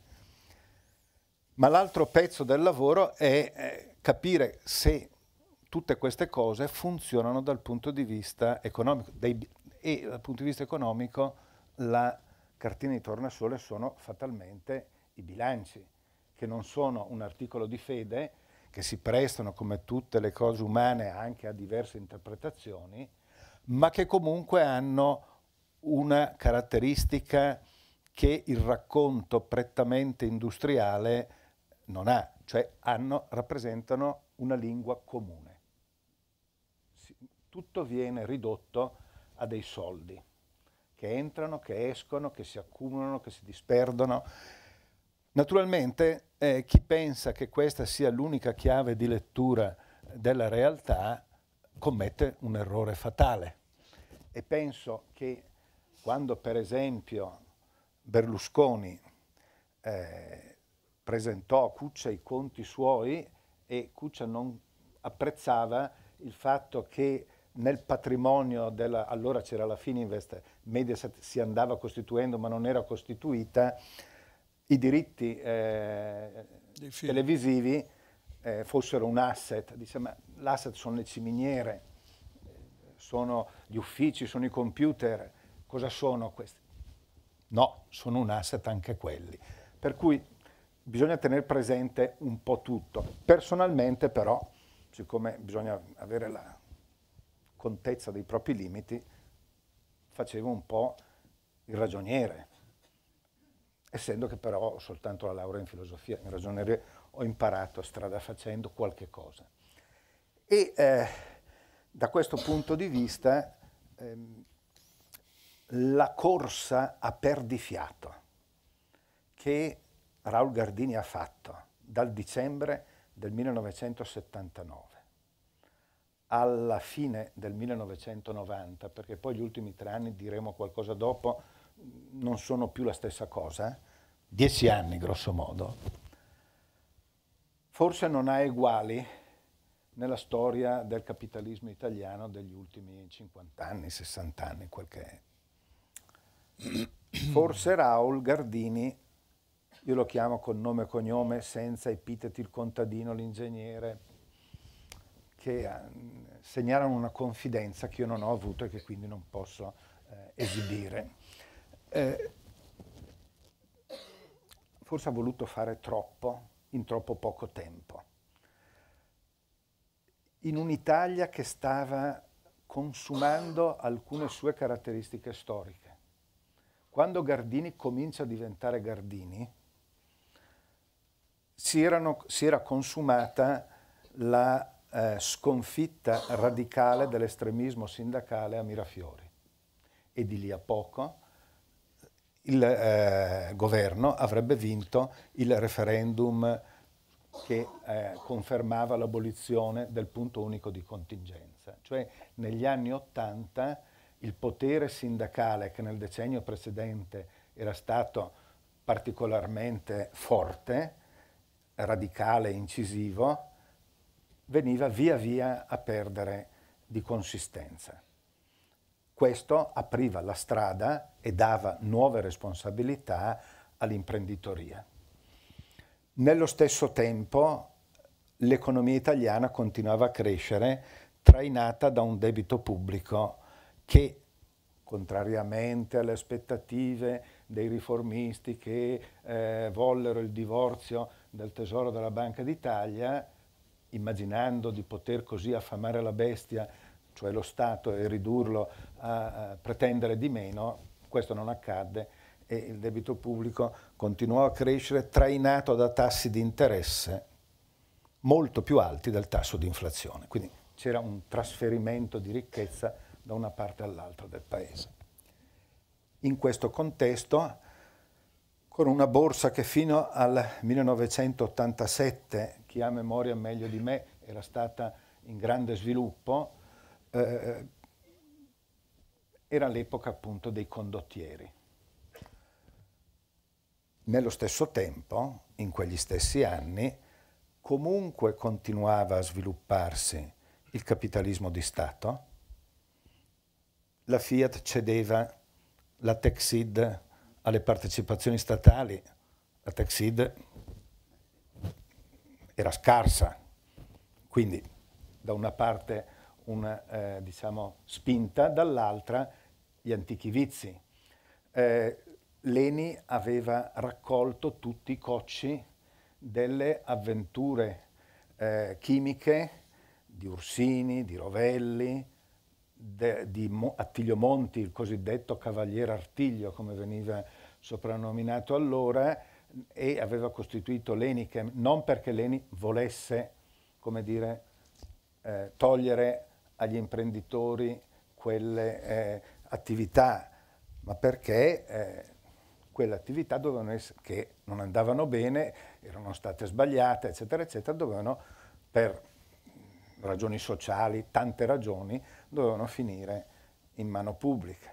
Ma l'altro pezzo del lavoro è eh, capire se tutte queste cose funzionano dal punto di vista economico, dei, e dal punto di vista economico la cartina di tornasole sono fatalmente i bilanci, che non sono un articolo di fede, che si prestano come tutte le cose umane anche a diverse interpretazioni, ma che comunque hanno una caratteristica che il racconto prettamente industriale non ha, cioè hanno, rappresentano una lingua comune. Tutto viene ridotto a dei soldi che entrano, che escono, che si accumulano, che si disperdono. Naturalmente eh, chi pensa che questa sia l'unica chiave di lettura della realtà commette un errore fatale. E penso che quando per esempio Berlusconi eh, presentò a Cuccia i conti suoi e Cuccia non apprezzava il fatto che nel patrimonio della, allora c'era la Fininvest, Mediaset si andava costituendo ma non era costituita, i diritti eh, televisivi eh, fossero un asset. Dice, ma l'asset sono le ciminiere, sono gli uffici, sono i computer, cosa sono questi? No, sono un asset anche quelli. Per cui bisogna tenere presente un po' tutto. Personalmente però, siccome bisogna avere la contezza dei propri limiti, facevo un po' il ragioniere, essendo che però ho soltanto la laurea in filosofia, in ragioneria ho imparato strada facendo qualche cosa. E eh, da questo punto di vista eh, la corsa a perdifiato che Raul Gardini ha fatto dal dicembre del millenovecentosettantanove alla fine del millenovecentonovanta, perché poi gli ultimi tre anni, diremo qualcosa dopo, non sono più la stessa cosa, dieci anni grosso modo, forse non ha uguali nella storia del capitalismo italiano degli ultimi cinquanta anni, sessanta anni, quel che è. Forse Raul Gardini, io lo chiamo con nome e cognome, senza epiteti, il contadino, l'ingegnere, che segnalano una confidenza che io non ho avuto e che quindi non posso eh, esibire. Eh, forse ha voluto fare troppo in troppo poco tempo. In un'Italia che stava consumando alcune sue caratteristiche storiche. Quando Gardini comincia a diventare Gardini, si, erano, si era consumata la eh, sconfitta radicale dell'estremismo sindacale a Mirafiori e di lì a poco il eh, governo avrebbe vinto il referendum che eh, confermava l'abolizione del punto unico di contingenza. Cioè negli anni Ottanta il potere sindacale, che nel decennio precedente era stato particolarmente forte, radicale, incisivo, veniva via via a perdere di consistenza. Questo apriva la strada e dava nuove responsabilità all'imprenditoria. Nello stesso tempo l'economia italiana continuava a crescere, trainata da un debito pubblico che, contrariamente alle aspettative dei riformisti che eh, vollero il divorzio del Tesoro della Banca d'Italia, immaginando di poter così affamare la bestia, cioè lo Stato, e ridurlo a, a pretendere di meno, questo non accadde e il debito pubblico continuò a crescere, trainato da tassi di interesse molto più alti del tasso di inflazione. Quindi c'era un trasferimento di ricchezza da una parte all'altra del paese. In questo contesto, con una borsa che fino al millenovecentottantasette, chi ha memoria meglio di me, era stata in grande sviluppo, eh, era l'epoca appunto dei condottieri. Nello stesso tempo, in quegli stessi anni, comunque continuava a svilupparsi il capitalismo di Stato. La Fiat cedeva la Texid alle partecipazioni statali, la Texid era scarsa, quindi da una parte una eh, diciamo, spinta, dall'altra gli antichi vizi. Eh, Leni aveva raccolto tutti i cocci delle avventure eh, chimiche di Ursini, di Rovelli, De, di Mo, Attilio Monti, il cosiddetto cavaliere Artiglio, come veniva soprannominato allora, e aveva costituito Lenichem, non perché Leni volesse, come dire, eh, togliere agli imprenditori quelle eh, attività, ma perché eh, quelle attività dovevano essere, che non andavano bene, erano state sbagliate, eccetera, eccetera, dovevano, per ragioni sociali, tante ragioni, dovevano finire in mano pubblica.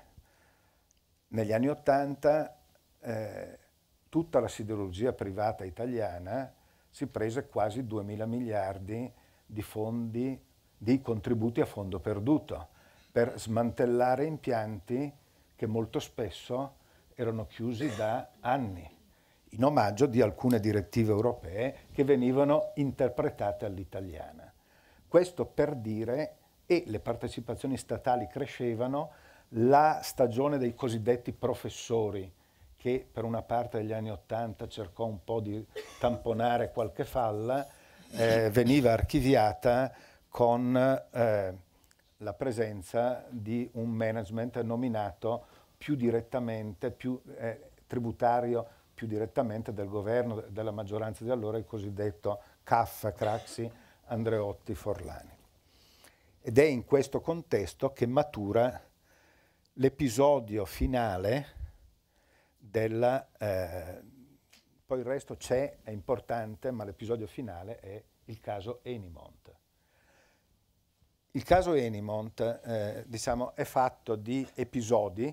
Negli anni Ottanta eh, tutta la siderurgia privata italiana si prese quasi duemila miliardi di fondi, di contributi a fondo perduto per smantellare impianti che molto spesso erano chiusi da anni, in omaggio di alcune direttive europee che venivano interpretate all'italiana. Questo per dire, e le partecipazioni statali crescevano, la stagione dei cosiddetti professori, che per una parte degli anni Ottanta cercò un po' di tamponare qualche falla, eh, veniva archiviata con eh, la presenza di un management nominato più direttamente, più eh, tributario più direttamente del governo, della maggioranza di allora, il cosiddetto C A F, Craxi, Andreotti, Forlani. Ed è in questo contesto che matura l'episodio finale della... Eh, poi il resto c'è, è importante, ma l'episodio finale è il caso Enimont. Il caso Enimont eh, diciamo, è fatto di episodi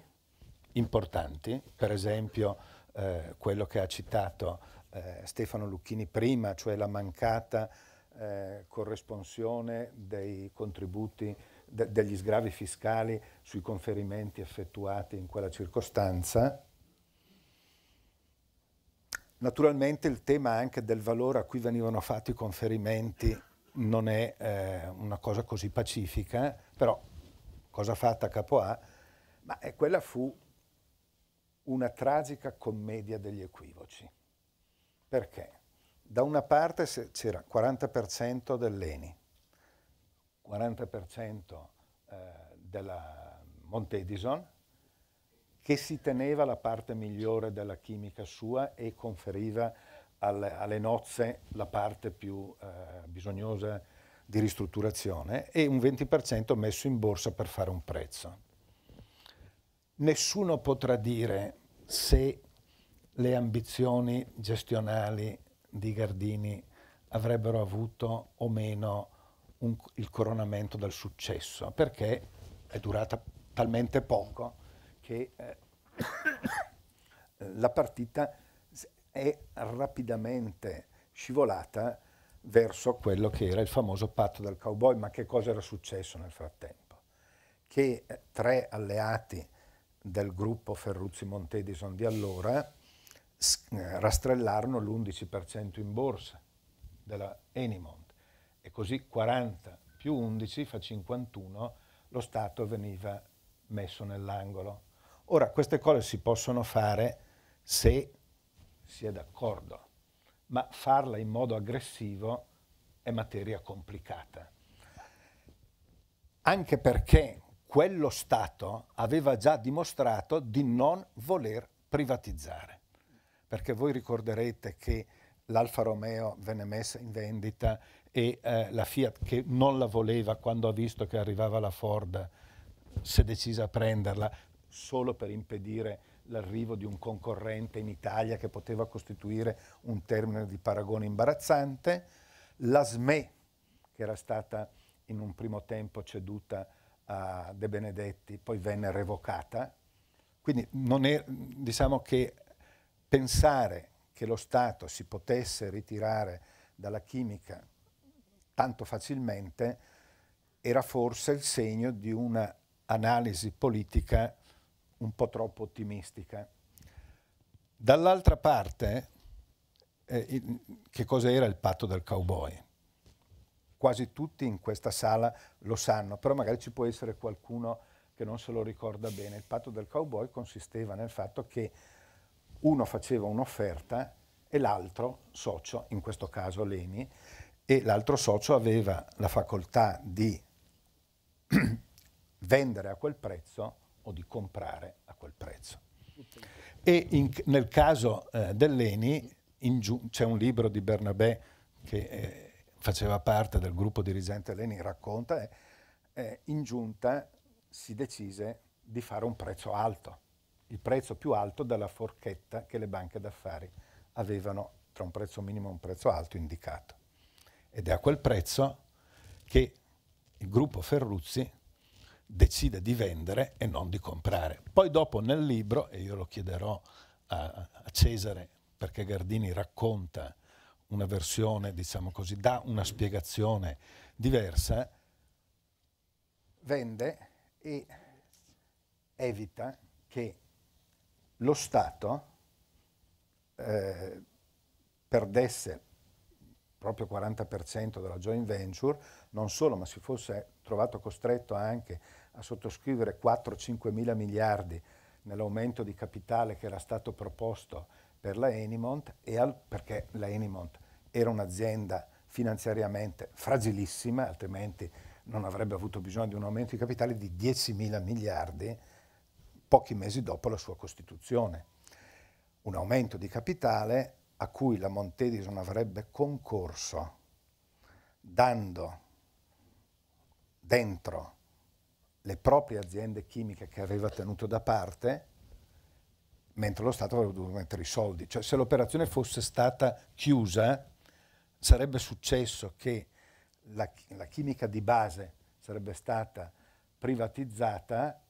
importanti, per esempio eh, quello che ha citato eh, Stefano Lucchini prima, cioè la mancata eh, corresponsione dei contributi, de degli sgravi fiscali sui conferimenti effettuati in quella circostanza. Naturalmente il tema anche del valore a cui venivano fatti i conferimenti non è eh, una cosa così pacifica, però cosa fatta capo A, ma eh, quella fu una tragica commedia degli equivoci. Perché? Da una parte c'era quaranta per cento dell'Eni, quaranta per cento eh, della Montedison, che si teneva la parte migliore della chimica sua e conferiva alle nozze la parte più eh, bisognosa di ristrutturazione, e un venti per cento messo in borsa per fare un prezzo. Nessuno potrà dire se le ambizioni gestionali di Gardini avrebbero avuto o meno un, il coronamento del successo, perché è durata talmente poco che eh, la partita è rapidamente scivolata verso quello che era il famoso patto del cowboy. Ma che cosa era successo nel frattempo? Che tre alleati del gruppo Ferruzzi Montedison di allora rastrellarono l'undici per cento in borsa della Enimont, e così quaranta più undici fa cinquantuno, lo Stato veniva messo nell'angolo. Ora, queste cose si possono fare se si è d'accordo, ma farla in modo aggressivo è materia complicata. Anche perché quello Stato aveva già dimostrato di non voler privatizzare. Perché voi ricorderete che l'Alfa Romeo venne messa in vendita e eh, la Fiat, che non la voleva quando ha visto che arrivava la Ford, si è decisa a prenderla solo per impedire l'arrivo di un concorrente in Italia che poteva costituire un termine di paragone imbarazzante. La S M E, che era stata in un primo tempo ceduta a De Benedetti, poi venne revocata. Quindi non è, diciamo che pensare che lo Stato si potesse ritirare dalla chimica tanto facilmente era forse il segno di una analisi politica un po' troppo ottimistica. Dall'altra parte, eh, il, che cosa era il patto del cowboy? Quasi tutti in questa sala lo sanno, però magari ci può essere qualcuno che non se lo ricorda bene. Il patto del cowboy consisteva nel fatto che uno faceva un'offerta e l'altro socio, in questo caso l'Eni, e l'altro socio aveva la facoltà di vendere a quel prezzo o di comprare a quel prezzo. E in, nel caso eh, dell'Eni c'è un libro di Bernabé che eh, faceva parte del gruppo dirigente l'Eni, racconta, eh, eh, in giunta si decise di fare un prezzo alto, il prezzo più alto della forchetta che le banche d'affari avevano tra un prezzo minimo e un prezzo alto indicato. Ed è a quel prezzo che il gruppo Ferruzzi decide di vendere e non di comprare. Poi dopo nel libro, e io lo chiederò a, a Cesare, perché Gardini racconta una versione, diciamo così, dà una spiegazione diversa, vende e evita che lo Stato eh, perdesse proprio quaranta per cento della joint venture, non solo, ma si fosse trovato costretto anche a sottoscrivere quattro cinque mila miliardi nell'aumento di capitale che era stato proposto per la Enimont, e al, perché la Enimont era un'azienda finanziariamente fragilissima, altrimenti non avrebbe avuto bisogno di un aumento di capitale di dieci mila miliardi pochi mesi dopo la sua costituzione. Un aumento di capitale a cui la Montedison avrebbe concorso dando dentro le proprie aziende chimiche che aveva tenuto da parte, mentre lo Stato aveva dovuto mettere i soldi. Cioè, se l'operazione fosse stata chiusa, sarebbe successo che la, la chimica di base sarebbe stata privatizzata,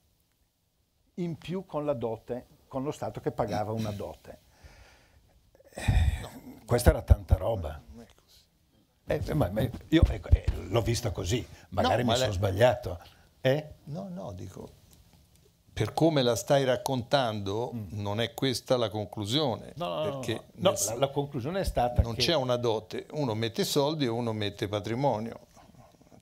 in più con la dote, con lo Stato che pagava una dote. No, questa era tanta roba. Non è così. Eh, ma, ma io ecco, eh, l'ho vista così, magari no, mi ma sono lei... sbagliato. Eh? No, no, dico... Per come la stai raccontando, mm. non è questa la conclusione. No, perché no, no. no la, la conclusione è stata non che... Non c'è una dote, uno mette soldi e uno mette patrimonio.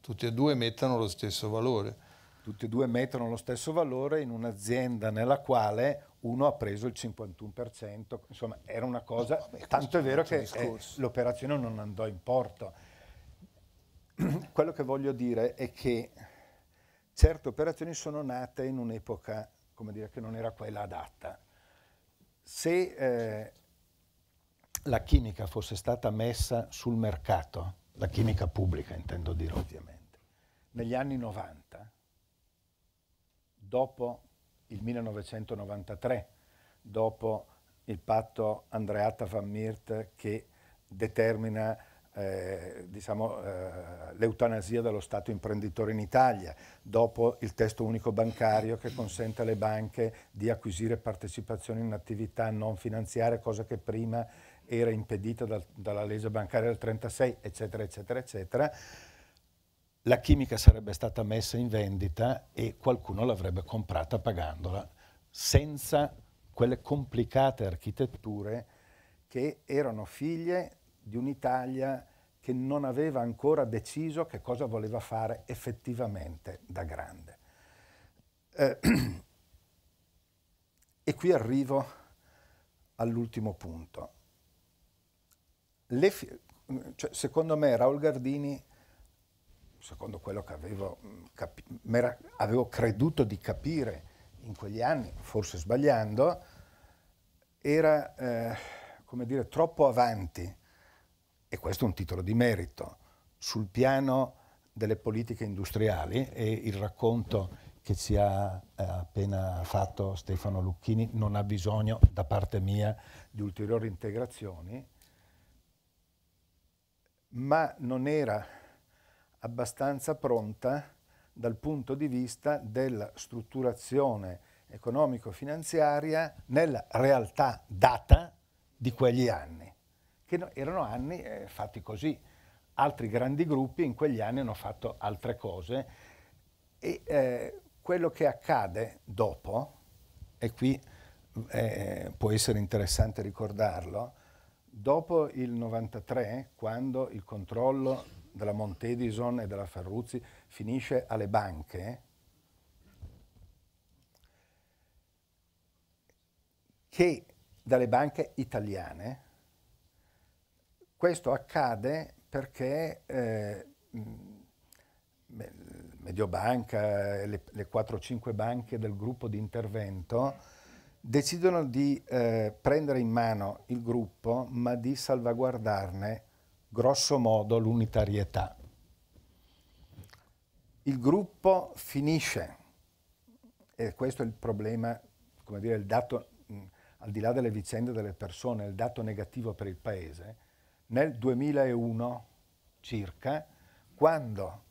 Tutti e due mettono lo stesso valore. Tutti e due mettono lo stesso valore in un'azienda nella quale uno ha preso il cinquantuno per cento. Insomma, era una cosa... No, vabbè, tanto è vero che eh, l'operazione non andò in porto. Quello che voglio dire è che... Certe operazioni sono nate in un'epoca, come dire, che non era quella adatta. Se eh, la chimica fosse stata messa sul mercato, la chimica pubblica intendo dire ovviamente, negli anni novanta, dopo il millenovecentonovantatré, dopo il patto Andreatta-Van Miert che determina Eh, diciamo, eh, l'eutanasia dello Stato imprenditore in Italia, dopo il testo unico bancario che consente alle banche di acquisire partecipazioni in attività non finanziarie, cosa che prima era impedita dal, dalla legge bancaria del trentasei, eccetera, eccetera, eccetera, la chimica sarebbe stata messa in vendita e qualcuno l'avrebbe comprata pagandola, senza quelle complicate architetture che erano figlie di un'Italia che non aveva ancora deciso che cosa voleva fare effettivamente da grande. Eh, e qui arrivo all'ultimo punto. Le cioè, secondo me Raul Gardini, secondo quello che avevo, avevo creduto di capire in quegli anni, forse sbagliando, era eh, come dire, troppo avanti, e questo è un titolo di merito, sul piano delle politiche industriali, e il racconto che ci ha appena fatto Stefano Lucchini non ha bisogno da parte mia di ulteriori integrazioni, ma non era abbastanza pronta dal punto di vista della strutturazione economico-finanziaria nella realtà data di quegli anni, che erano anni eh, fatti così. Altri grandi gruppi in quegli anni hanno fatto altre cose e eh, quello che accade dopo, e qui eh, può essere interessante ricordarlo, dopo il novantatré, quando il controllo della Montedison e della Ferruzzi finisce alle banche, che dalle banche italiane. Questo accade perché eh, Mediobanca, le, le quattro o cinque banche del gruppo di intervento decidono di eh, prendere in mano il gruppo, ma di salvaguardarne grosso modo l'unitarietà. Il gruppo finisce, e questo è il problema, come dire, il dato, mh, al di là delle vicende delle persone, il dato negativo per il Paese, nel duemilauno circa, quando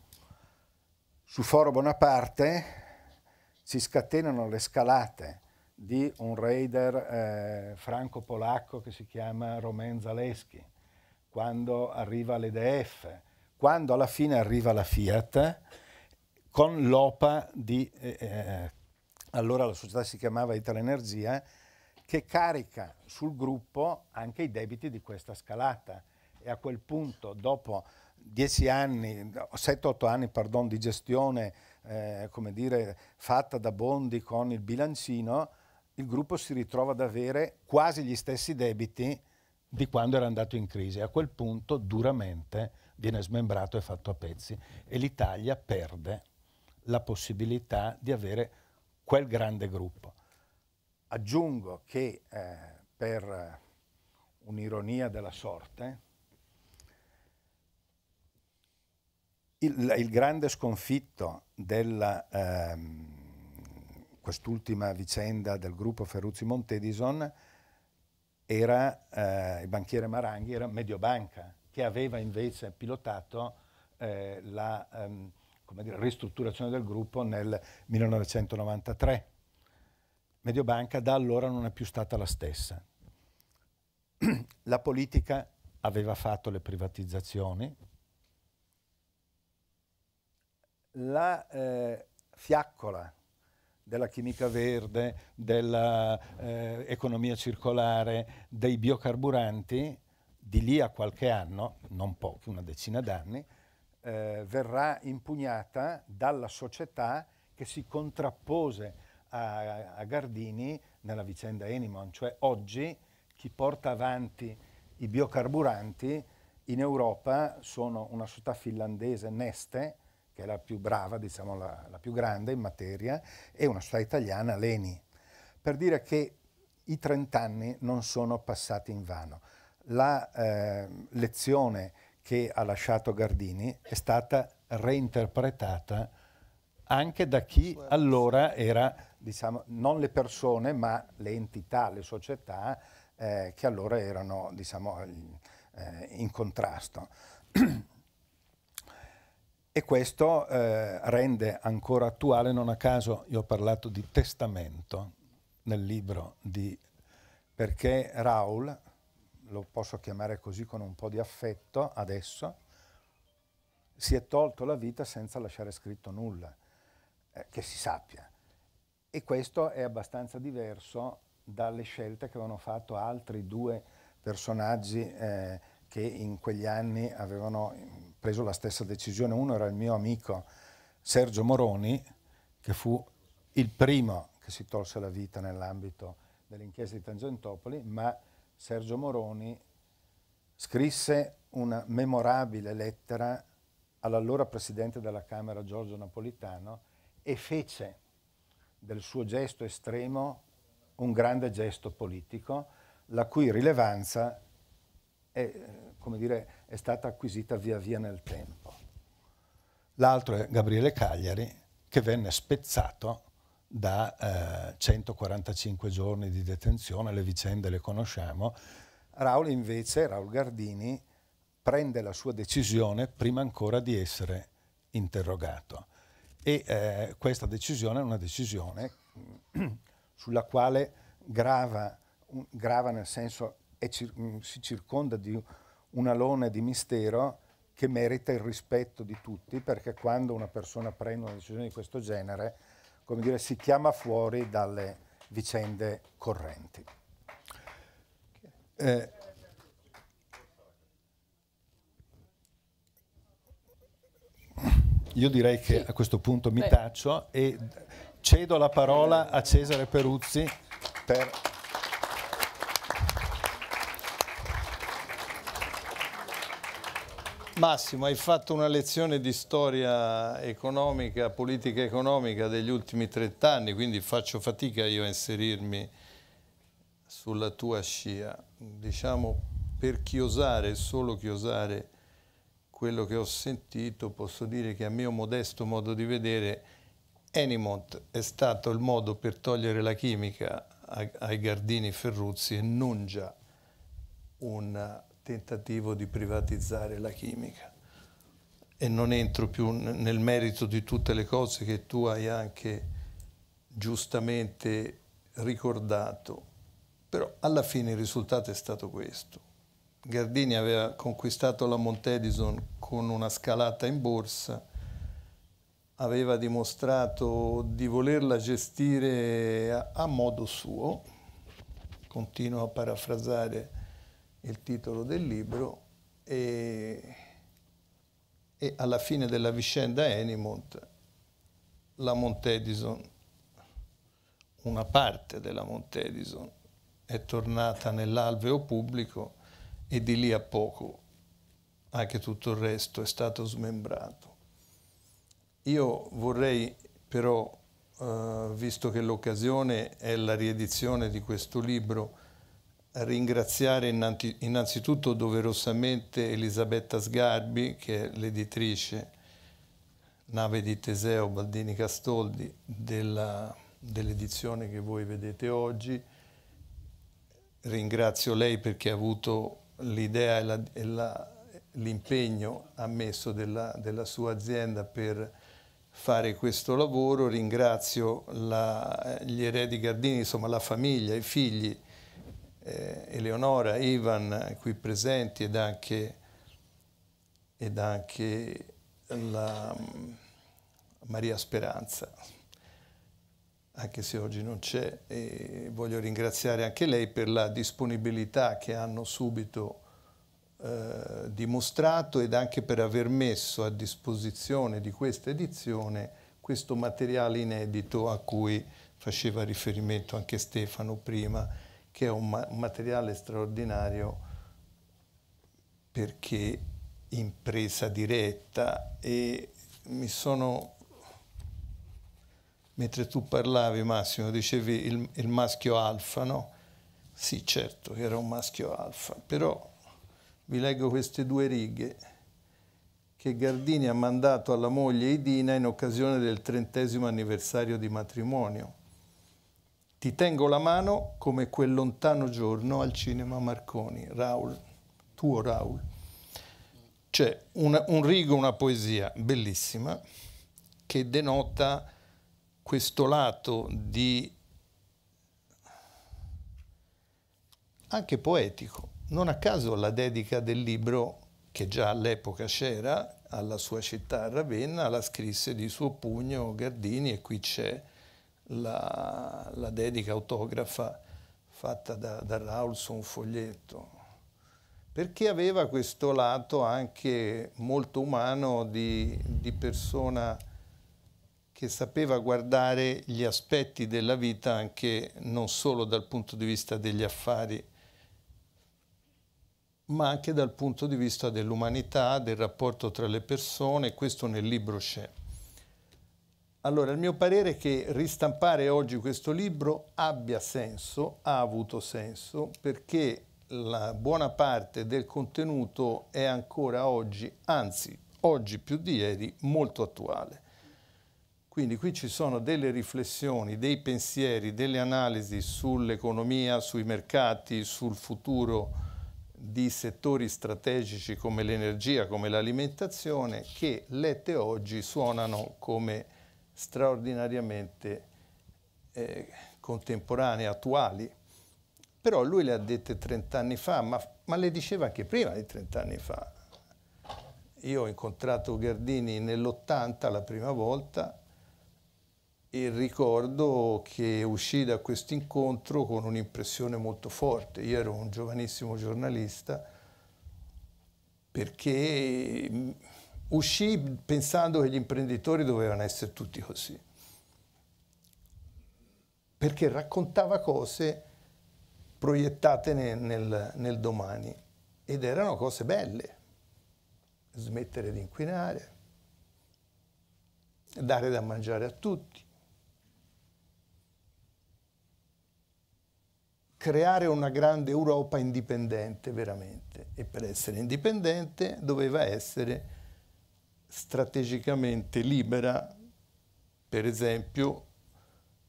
su Foro Bonaparte si scatenano le scalate di un raider eh, franco-polacco che si chiama Romain Zaleski, quando arriva l'E D F, quando alla fine arriva la Fiat, con l'O P A di, eh, allora la società si chiamava Italenergia, che carica sul gruppo anche i debiti di questa scalata. E a quel punto, dopo dieci anni, sette otto anni pardon, di gestione eh, come dire, fatta da Bondi con il bilancino, il gruppo si ritrova ad avere quasi gli stessi debiti di quando era andato in crisi. A quel punto duramente viene smembrato e fatto a pezzi e l'Italia perde la possibilità di avere quel grande gruppo. Aggiungo che eh, per un'ironia della sorte, Il, il grande sconfitto della ehm, quest'ultima vicenda del gruppo Ferruzzi Montedison era eh, il banchiere Maranghi, era Mediobanca, che aveva invece pilotato eh, la, ehm, come dire, ristrutturazione del gruppo nel millenovecentonovantatré. Mediobanca da allora non è più stata la stessa. La politica aveva fatto le privatizzazioni, la eh, fiaccola della chimica verde, dell'economia eh, circolare, dei biocarburanti, di lì a qualche anno, non pochi, una decina d'anni, eh, verrà impugnata dalla società che si contrappose a, a Gardini nella vicenda Enimont. Cioè oggi chi porta avanti i biocarburanti in Europa sono una società finlandese, Neste, che è la più brava, diciamo la, la più grande in materia, e una società italiana, Leni, per dire che i trent'anni non sono passati invano. La eh, lezione che ha lasciato Gardini è stata reinterpretata anche da chi allora era, diciamo, non le persone, ma le entità, le società eh, che allora erano, diciamo, eh, in contrasto. E questo eh, rende ancora attuale, non a caso io ho parlato di testamento nel libro, di, perché Raul, lo posso chiamare così con un po' di affetto adesso, si è tolto la vita senza lasciare scritto nulla, eh, che si sappia. E questo è abbastanza diverso dalle scelte che avevano fatto altri due personaggi eh, che in quegli anni avevano preso la stessa decisione. Uno era il mio amico Sergio Moroni, che fu il primo che si tolse la vita nell'ambito dell'inchiesta di Tangentopoli, ma Sergio Moroni scrisse una memorabile lettera all'allora presidente della Camera Giorgio Napolitano e fece del suo gesto estremo un grande gesto politico, la cui rilevanza è, come dire, è stata acquisita via via nel tempo. L'altro è Gabriele Cagliari, che venne spezzato da eh, centoquarantacinque giorni di detenzione, le vicende le conosciamo. Raul invece, Raul Gardini, prende la sua decisione prima ancora di essere interrogato. E eh, questa decisione è una decisione sulla quale grava, un, grava nel senso Cir si circonda di un alone di mistero che merita il rispetto di tutti, perché quando una persona prende una decisione di questo genere, come dire, si chiama fuori dalle vicende correnti. Eh, io direi che a questo punto mi taccio e cedo la parola a Cesare Peruzzi per... Massimo, hai fatto una lezione di storia economica, politica economica degli ultimi trent'anni, quindi faccio fatica io a inserirmi sulla tua scia. Diciamo, per chiosare, solo chiosare quello che ho sentito, posso dire che a mio modesto modo di vedere Enimont è stato il modo per togliere la chimica ai Gardini Ferruzzi e non già un tentativo di privatizzare la chimica. E non entro più nel merito di tutte le cose che tu hai anche giustamente ricordato, però alla fine il risultato è stato questo. Gardini aveva conquistato la Montedison con una scalata in borsa, aveva dimostrato di volerla gestire a modo suo, continuo a parafrasare il titolo del libro, e, e alla fine della vicenda Enimont la Montedison, una parte della Montedison, è tornata nell'alveo pubblico e di lì a poco anche tutto il resto è stato smembrato. Io vorrei però, eh, visto che l'occasione è la riedizione di questo libro, ringraziare innanzitutto doverosamente Elisabetta Sgarbi, che è l'editrice Nave di Teseo Baldini Castoldi dell'edizione dell che voi vedete oggi. Ringrazio lei perché ha avuto l'idea e l'impegno, ha messo della, della sua azienda per fare questo lavoro. Ringrazio la, gli eredi Gardini, insomma la famiglia, i figli, eh, Eleonora, Ivan qui presenti, ed anche, ed anche la Maria Speranza, anche se oggi non c'è, e voglio ringraziare anche lei per la disponibilità che hanno subito eh, dimostrato, ed anche per aver messo a disposizione di questa edizione questo materiale inedito a cui faceva riferimento anche Stefano prima, che è un ma- materiale straordinario perché in presa diretta. E mi sono... Mentre tu parlavi, Massimo, dicevi il, il maschio alfa, no? Sì, certo, era un maschio alfa, però vi leggo queste due righe che Gardini ha mandato alla moglie Edina in occasione del trentesimo anniversario di matrimonio. Ti tengo la mano come quel lontano giorno al cinema Marconi, Raul, tuo Raul. C'è un, un rigo, una poesia bellissima che denota questo lato di anche poetico. Non a caso la dedica del libro, che già all'epoca c'era, alla sua città Ravenna, la scrisse di suo pugno Gardini, e qui c'è la, la dedica autografa fatta da, da Raul su un foglietto, perché aveva questo lato anche molto umano di, di persona che sapeva guardare gli aspetti della vita anche non solo dal punto di vista degli affari, ma anche dal punto di vista dell'umanità, del rapporto tra le persone. Questo nel libro c'è. Allora, il mio parere è che ristampare oggi questo libro abbia senso, ha avuto senso, perché la buona parte del contenuto è ancora oggi, anzi, oggi più di ieri, molto attuale. Quindi qui ci sono delle riflessioni, dei pensieri, delle analisi sull'economia, sui mercati, sul futuro di settori strategici come l'energia, come l'alimentazione, che lette oggi suonano come straordinariamente eh, contemporanee, attuali. Però lui le ha dette trent'anni fa, ma, ma le diceva anche prima di trent'anni fa. Io ho incontrato Gardini nell'ottanta la prima volta, e ricordo che uscì da questo incontro con un'impressione molto forte. Io ero un giovanissimo giornalista, perché uscì pensando che gli imprenditori dovevano essere tutti così, perché raccontava cose proiettate nel, nel, nel domani, ed erano cose belle: smettere di inquinare, dare da mangiare a tutti, creare una grande Europa indipendente veramente, e per essere indipendente doveva essere strategicamente libera, per esempio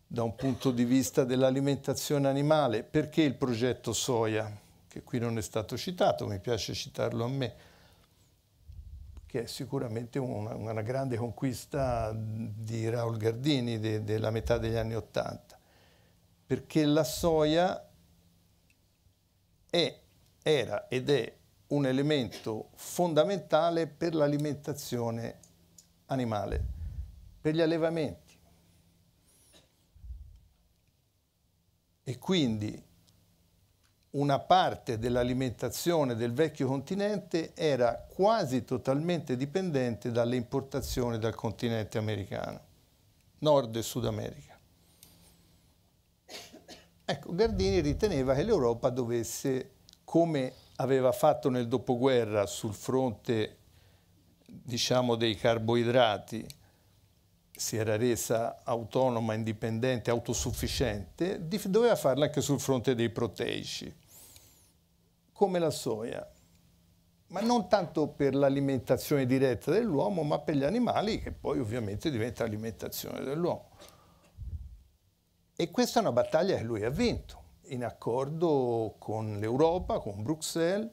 da un punto di vista dell'alimentazione animale. Perché il progetto soia, che qui non è stato citato, mi piace citarlo a me, che è sicuramente una, una grande conquista di Raul Gardini de, della metà degli anni Ottanta, perché la soia è, era ed è un elemento fondamentale per l'alimentazione animale, per gli allevamenti. E quindi una parte dell'alimentazione del vecchio continente era quasi totalmente dipendente dalle importazioni dal continente americano, Nord e Sud America. Ecco, Gardini riteneva che l'Europa dovesse, come aveva fatto nel dopoguerra sul fronte, diciamo, dei carboidrati, si era resa autonoma, indipendente, autosufficiente, doveva farla anche sul fronte dei proteici, come la soia, ma non tanto per l'alimentazione diretta dell'uomo, ma per gli animali, che poi ovviamente diventa alimentazione dell'uomo. E questa è una battaglia che lui ha vinto, in accordo con l'Europa, con Bruxelles,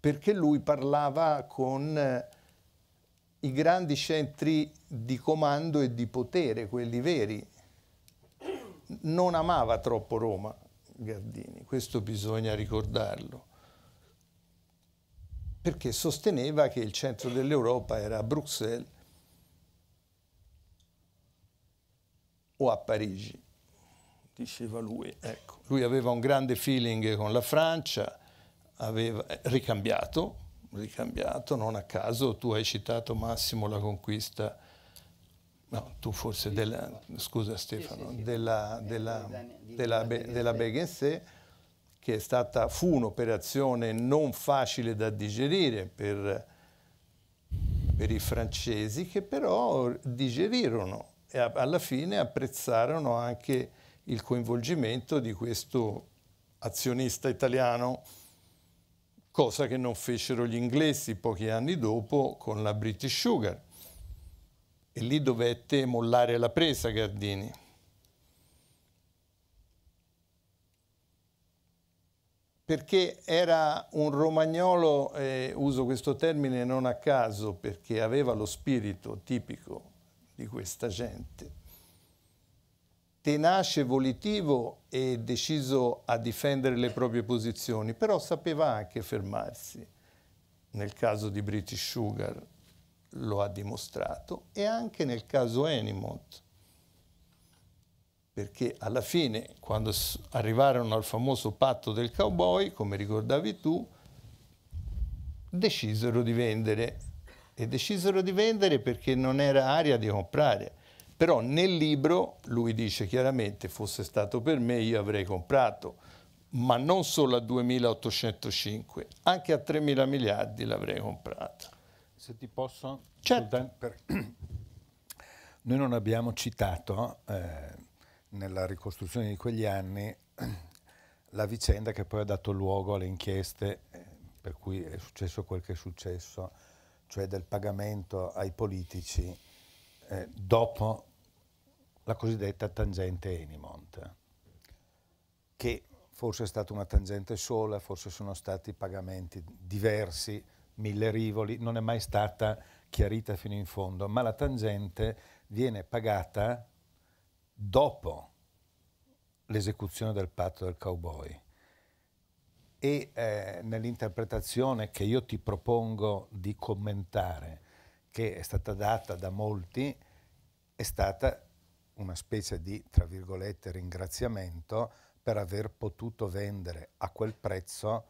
perché lui parlava con i grandi centri di comando e di potere, quelli veri. Non amava troppo Roma Gardini, questo bisogna ricordarlo, perché sosteneva che il centro dell'Europa era a Bruxelles o a Parigi, diceva lui. Ecco, lui aveva un grande feeling con la Francia, aveva ricambiato, ricambiato, non a caso tu hai citato, Massimo, la conquista, no, tu forse, della, scusa Stefano, sì, sì, sì. della, della, della, della Béghin-Say, che è stata, fu un'operazione non facile da digerire per, per i francesi, che però digerirono e alla fine apprezzarono anche il coinvolgimento di questo azionista italiano, cosa che non fecero gli inglesi pochi anni dopo con la British Sugar. E lì dovette mollare la presa Gardini. Perché era un romagnolo, eh, uso questo termine non a caso, perché aveva lo spirito tipico di questa gente. Tenace, volitivo e deciso a difendere le proprie posizioni, però sapeva anche fermarsi. Nel caso di British Sugar lo ha dimostrato, e anche nel caso Enimont, perché alla fine, quando arrivarono al famoso patto del cowboy, come ricordavi tu, decisero di vendere, e decisero di vendere perché non era aria di comprare. Però nel libro lui dice chiaramente: fosse stato per me io avrei comprato, ma non solo a duemilaottocentocinque, anche a tremila miliardi l'avrei comprata. Se ti posso... Certo. Noi non abbiamo citato eh, nella ricostruzione di quegli anni la vicenda che poi ha dato luogo alle inchieste eh, per cui è successo quel che è successo, cioè del pagamento ai politici eh, dopo la cosiddetta tangente Enimont, che forse è stata una tangente sola, forse sono stati pagamenti diversi, mille rivoli, non è mai stata chiarita fino in fondo, ma la tangente viene pagata dopo l'esecuzione del patto del cowboy. E eh, nell'interpretazione che io ti propongo di commentare, che è stata data da molti, è stata una specie di, tra virgolette, ringraziamento per aver potuto vendere a quel prezzo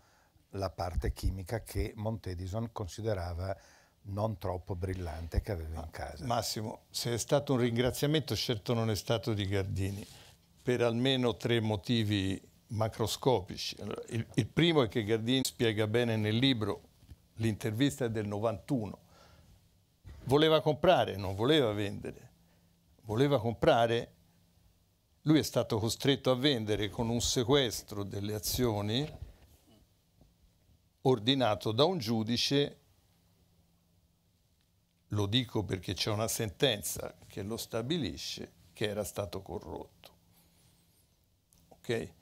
la parte chimica che Montedison considerava non troppo brillante, che aveva in casa. Massimo, se è stato un ringraziamento, certo non è stato di Gardini, per almeno tre motivi macroscopici. Allora, il, il primo è che Gardini spiega bene nel libro, l'intervista è del novantuno, voleva comprare, non voleva vendere, voleva comprare, lui è stato costretto a vendere con un sequestro delle azioni ordinato da un giudice, lo dico perché c'è una sentenza che lo stabilisce, che era stato corrotto. Ok?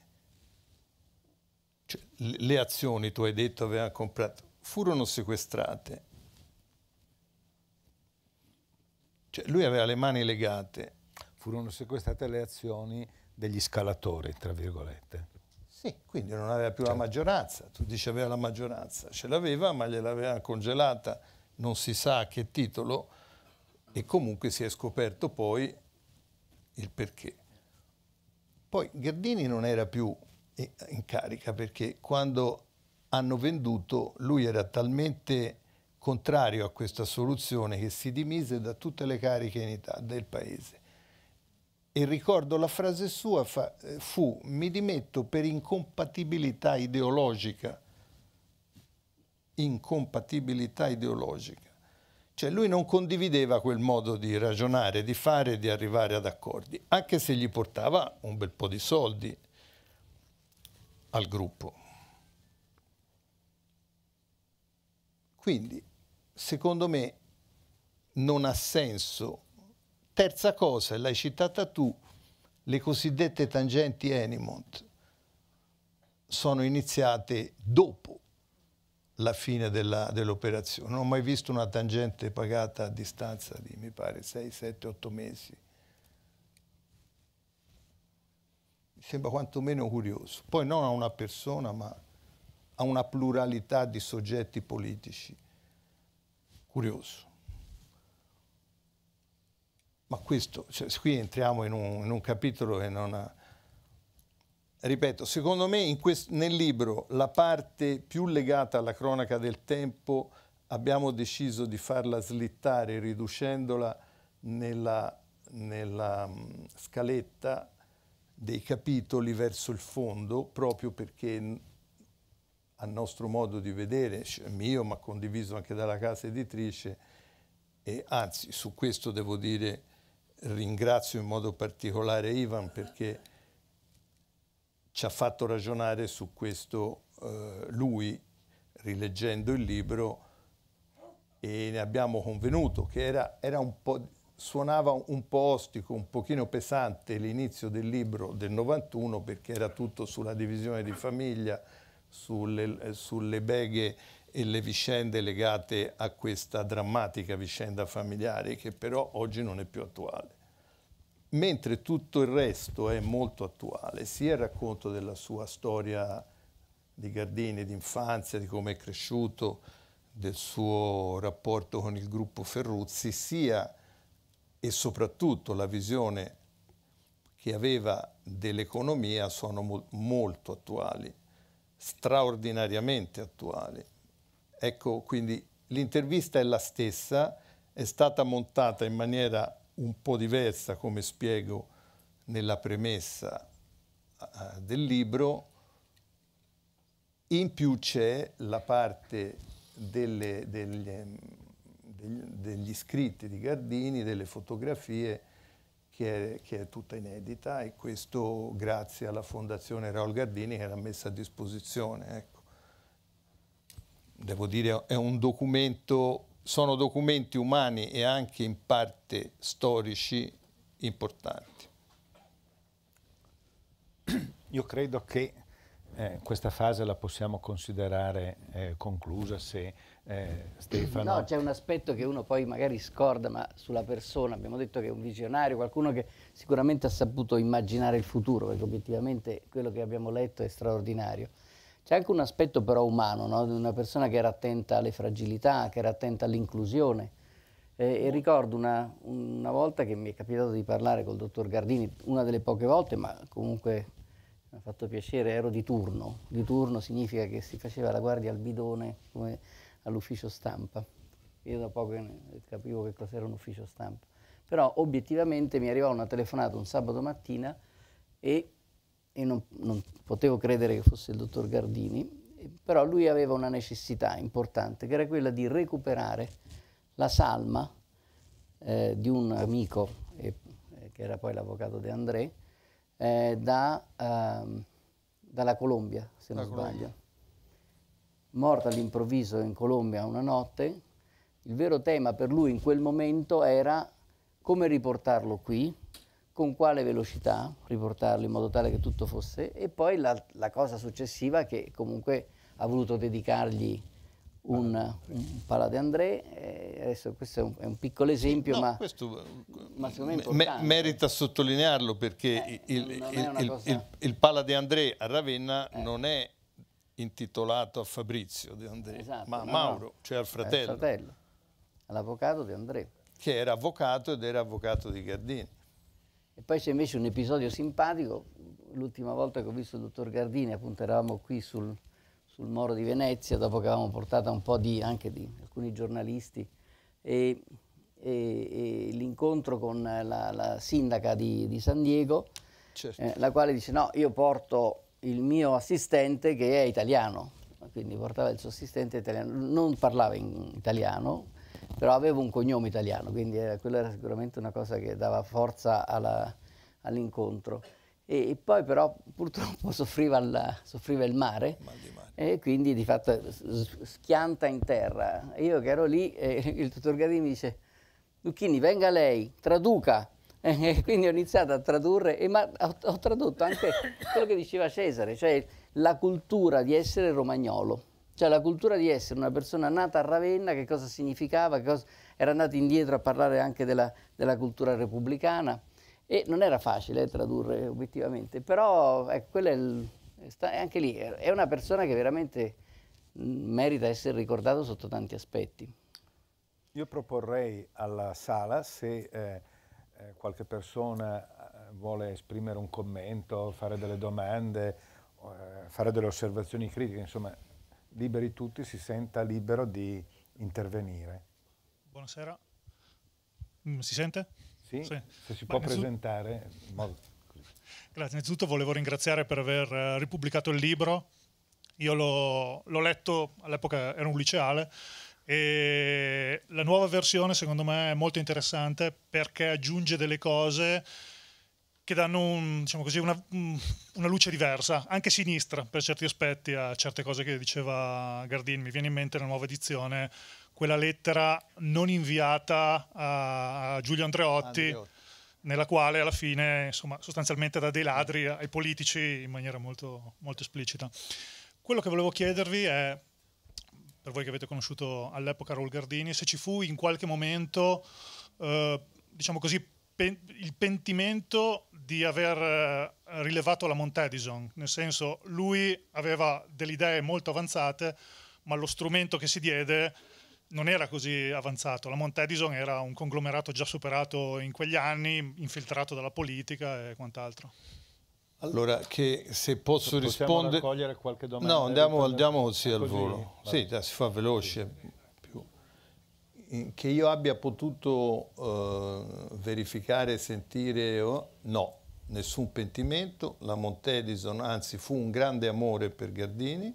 Cioè, le azioni, tu hai detto, avevano comprato, furono sequestrate. Cioè, lui aveva le mani legate. Furono sequestrate le azioni degli scalatori, tra virgolette. Sì, quindi non aveva più la maggioranza, tu dici aveva la maggioranza, ce l'aveva ma gliel'aveva congelata, non si sa a che titolo, e comunque si è scoperto poi il perché. Poi Gardini non era più in carica, perché quando hanno venduto lui era talmente contrario a questa soluzione che si dimise da tutte le cariche in Italia, del paese. E ricordo la frase sua, fa, fu: mi dimetto per incompatibilità ideologica. Incompatibilità ideologica. Cioè lui non condivideva quel modo di ragionare, di fare, di arrivare ad accordi, anche se gli portava un bel po' di soldi al gruppo. Quindi, secondo me, non ha senso. Terza cosa, l'hai citata tu, le cosiddette tangenti Enimont sono iniziate dopo la fine dell'operazione. Non ho mai visto una tangente pagata a distanza di, mi pare, sei, sette, otto mesi. Mi sembra quantomeno curioso. Poi non a una persona, ma a una pluralità di soggetti politici. Curioso. Ma questo, cioè, qui entriamo in un, in un capitolo che non ha... Ripeto, secondo me in quest, nel libro la parte più legata alla cronaca del tempo abbiamo deciso di farla slittare riducendola nella, nella scaletta dei capitoli verso il fondo, proprio perché a nostro modo di vedere, cioè mio ma condiviso anche dalla casa editrice, e anzi su questo devo dire ringrazio in modo particolare Ivan perché ci ha fatto ragionare su questo eh, lui, rileggendo il libro, e ne abbiamo convenuto che era, era un po', suonava un po' ostico, un pochino pesante l'inizio del libro del novantuno, perché era tutto sulla divisione di famiglia, sulle, sulle beghe e le vicende legate a questa drammatica vicenda familiare che però oggi non è più attuale. Mentre tutto il resto è molto attuale, sia il racconto della sua storia di Gardini, di infanzia, di come è cresciuto, del suo rapporto con il gruppo Ferruzzi, sia e soprattutto la visione che aveva dell'economia sono mo- molto attuali, straordinariamente attuali. Ecco, quindi l'intervista è la stessa, è stata montata in maniera un po' diversa, come spiego nella premessa uh, del libro. In più c'è la parte delle, degli, degli, degli scritti di Gardini, delle fotografie, che è, che è tutta inedita, e questo grazie alla Fondazione Raul Gardini che l'ha messa a disposizione. Ecco. Devo dire, è un documento... Sono documenti umani e anche in parte storici importanti. Io credo che eh, questa fase la possiamo considerare eh, conclusa se eh, Stefano... No, c'è un aspetto che uno poi magari scorda, ma sulla persona abbiamo detto che è un visionario, qualcuno che sicuramente ha saputo immaginare il futuro, perché obiettivamente quello che abbiamo letto è straordinario. C'è anche un aspetto però umano, no? Una persona che era attenta alle fragilità, che era attenta all'inclusione. Eh, e ricordo una, una volta che mi è capitato di parlare col dottor Gardini, una delle poche volte, ma comunque mi ha fatto piacere, ero di turno. Di turno significa che si faceva la guardia al bidone, come all'ufficio stampa. Io da poco capivo che cos'era un ufficio stampa. Però obiettivamente mi arrivò una telefonata un sabato mattina e... e non, non potevo credere che fosse il dottor Gardini, però lui aveva una necessità importante, che era quella di recuperare la salma eh, di un amico, eh, che era poi l'avvocato De André, eh, da, eh, dalla Colombia, se non sbaglio. Morta all'improvviso in Colombia una notte, il vero tema per lui in quel momento era come riportarlo qui, con quale velocità riportarlo in modo tale che tutto fosse, e poi la, la cosa successiva che comunque ha voluto dedicargli un, un Palà De André. Eh, adesso questo è un, è un piccolo esempio, no, ma, questo, ma secondo me è importante. Me, merita sottolinearlo perché eh, il, il, il, cosa... il, il Palà De André a Ravenna eh. non è intitolato a Fabrizio De André, esatto, ma a no, Mauro, no. cioè al fratello. Al fratello, all'avvocato De André. Che era avvocato ed era avvocato di Gardini. E poi c'è invece un episodio simpatico. L'ultima volta che ho visto il dottor Gardini, appunto, eravamo qui sul, sul Moro di Venezia, dopo che avevamo portato un po' di, anche di alcuni giornalisti, e, e, e l'incontro con la, la sindaca di, di San Diego, certo. eh, la quale dice no, io porto il mio assistente che è italiano, quindi portava il suo assistente italiano, non parlava in italiano, però aveva un cognome italiano, quindi era, quella era sicuramente una cosa che dava forza all'incontro. E, e poi però purtroppo soffriva, la, soffriva il mare, mal di mare, e quindi di fatto schianta in terra. Io che ero lì, eh, il dottor Gardini mi dice Lucchini, venga lei, traduca. E quindi ho iniziato a tradurre, e ma ho, ho tradotto anche quello che diceva Cesare, cioè la cultura di essere romagnolo. Cioè la cultura di essere una persona nata a Ravenna, che cosa significava, che cosa... era andato indietro a parlare anche della, della cultura repubblicana, e non era facile eh, tradurre obiettivamente, però ecco, quello è il... anche lì è una persona che veramente merita essere ricordato sotto tanti aspetti. Io proporrei alla sala, se eh, qualche persona vuole esprimere un commento, fare delle domande, eh, fare delle osservazioni critiche, insomma, liberi tutti, si senta libero di intervenire. Buonasera. Si sente? Sì, sì. Se si può. Beh, presentare. Molto. Grazie, innanzitutto volevo ringraziare per aver eh, ripubblicato il libro. Io l'ho letto, all'epoca ero un liceale, e la nuova versione secondo me è molto interessante perché aggiunge delle cose che danno un, diciamo così, una, una luce diversa, anche sinistra per certi aspetti, a certe cose che diceva Gardini. Mi viene in mente la nuova edizione, quella lettera non inviata a, a Giulio Andreotti, Andreotti. nella quale alla fine, insomma, sostanzialmente dà dei ladri ai politici in maniera molto, molto esplicita. Quello che volevo chiedervi è, per voi che avete conosciuto all'epoca Raul Gardini, se ci fu in qualche momento, eh, diciamo così, pen- il pentimento di aver eh, rilevato la Montedison, nel senso, lui aveva delle idee molto avanzate, ma lo strumento che si diede non era così avanzato. La Montedison era un conglomerato già superato in quegli anni, infiltrato dalla politica e quant'altro. Allora, che se posso rispondere... raccogliere qualche domanda? No, andiamo, andiamo così al volo. Sì, si fa veloce. Più. Che io abbia potuto eh, verificare, sentire, oh, no, nessun pentimento. La Montedison, anzi, fu un grande amore per Gardini,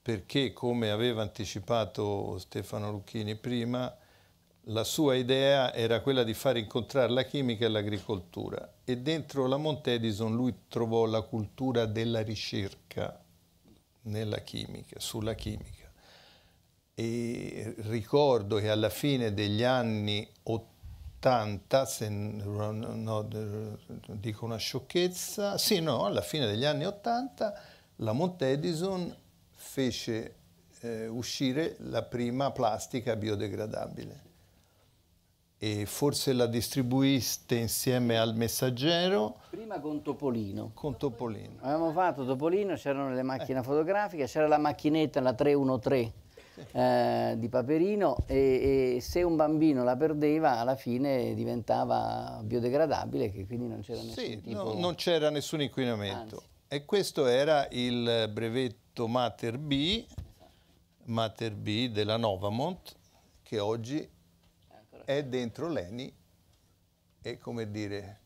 perché, come aveva anticipato Stefano Lucchini prima, la sua idea era quella di far incontrare la chimica e l'agricoltura, e dentro la Montedison lui trovò la cultura della ricerca nella chimica, sulla chimica. E ricordo che alla fine degli anni ottanta, se no, dico una sciocchezza, sì, no, alla fine degli anni ottanta la Montedison fece eh, uscire la prima plastica biodegradabile, e forse la distribuiste insieme al Messaggero. Prima con Topolino. Con Topolino. Avevamo fatto Topolino, c'erano le macchine eh. fotografiche, c'era la macchinetta, la tre uno tre eh, di Paperino, e, e se un bambino la perdeva alla fine diventava biodegradabile, che quindi non c'era nessun, sì, tipo... no, non c'era nessun inquinamento. Anzi. E questo era il brevetto Mater B, Mater B della Novamont, che oggi è dentro l'ENI, e, come dire,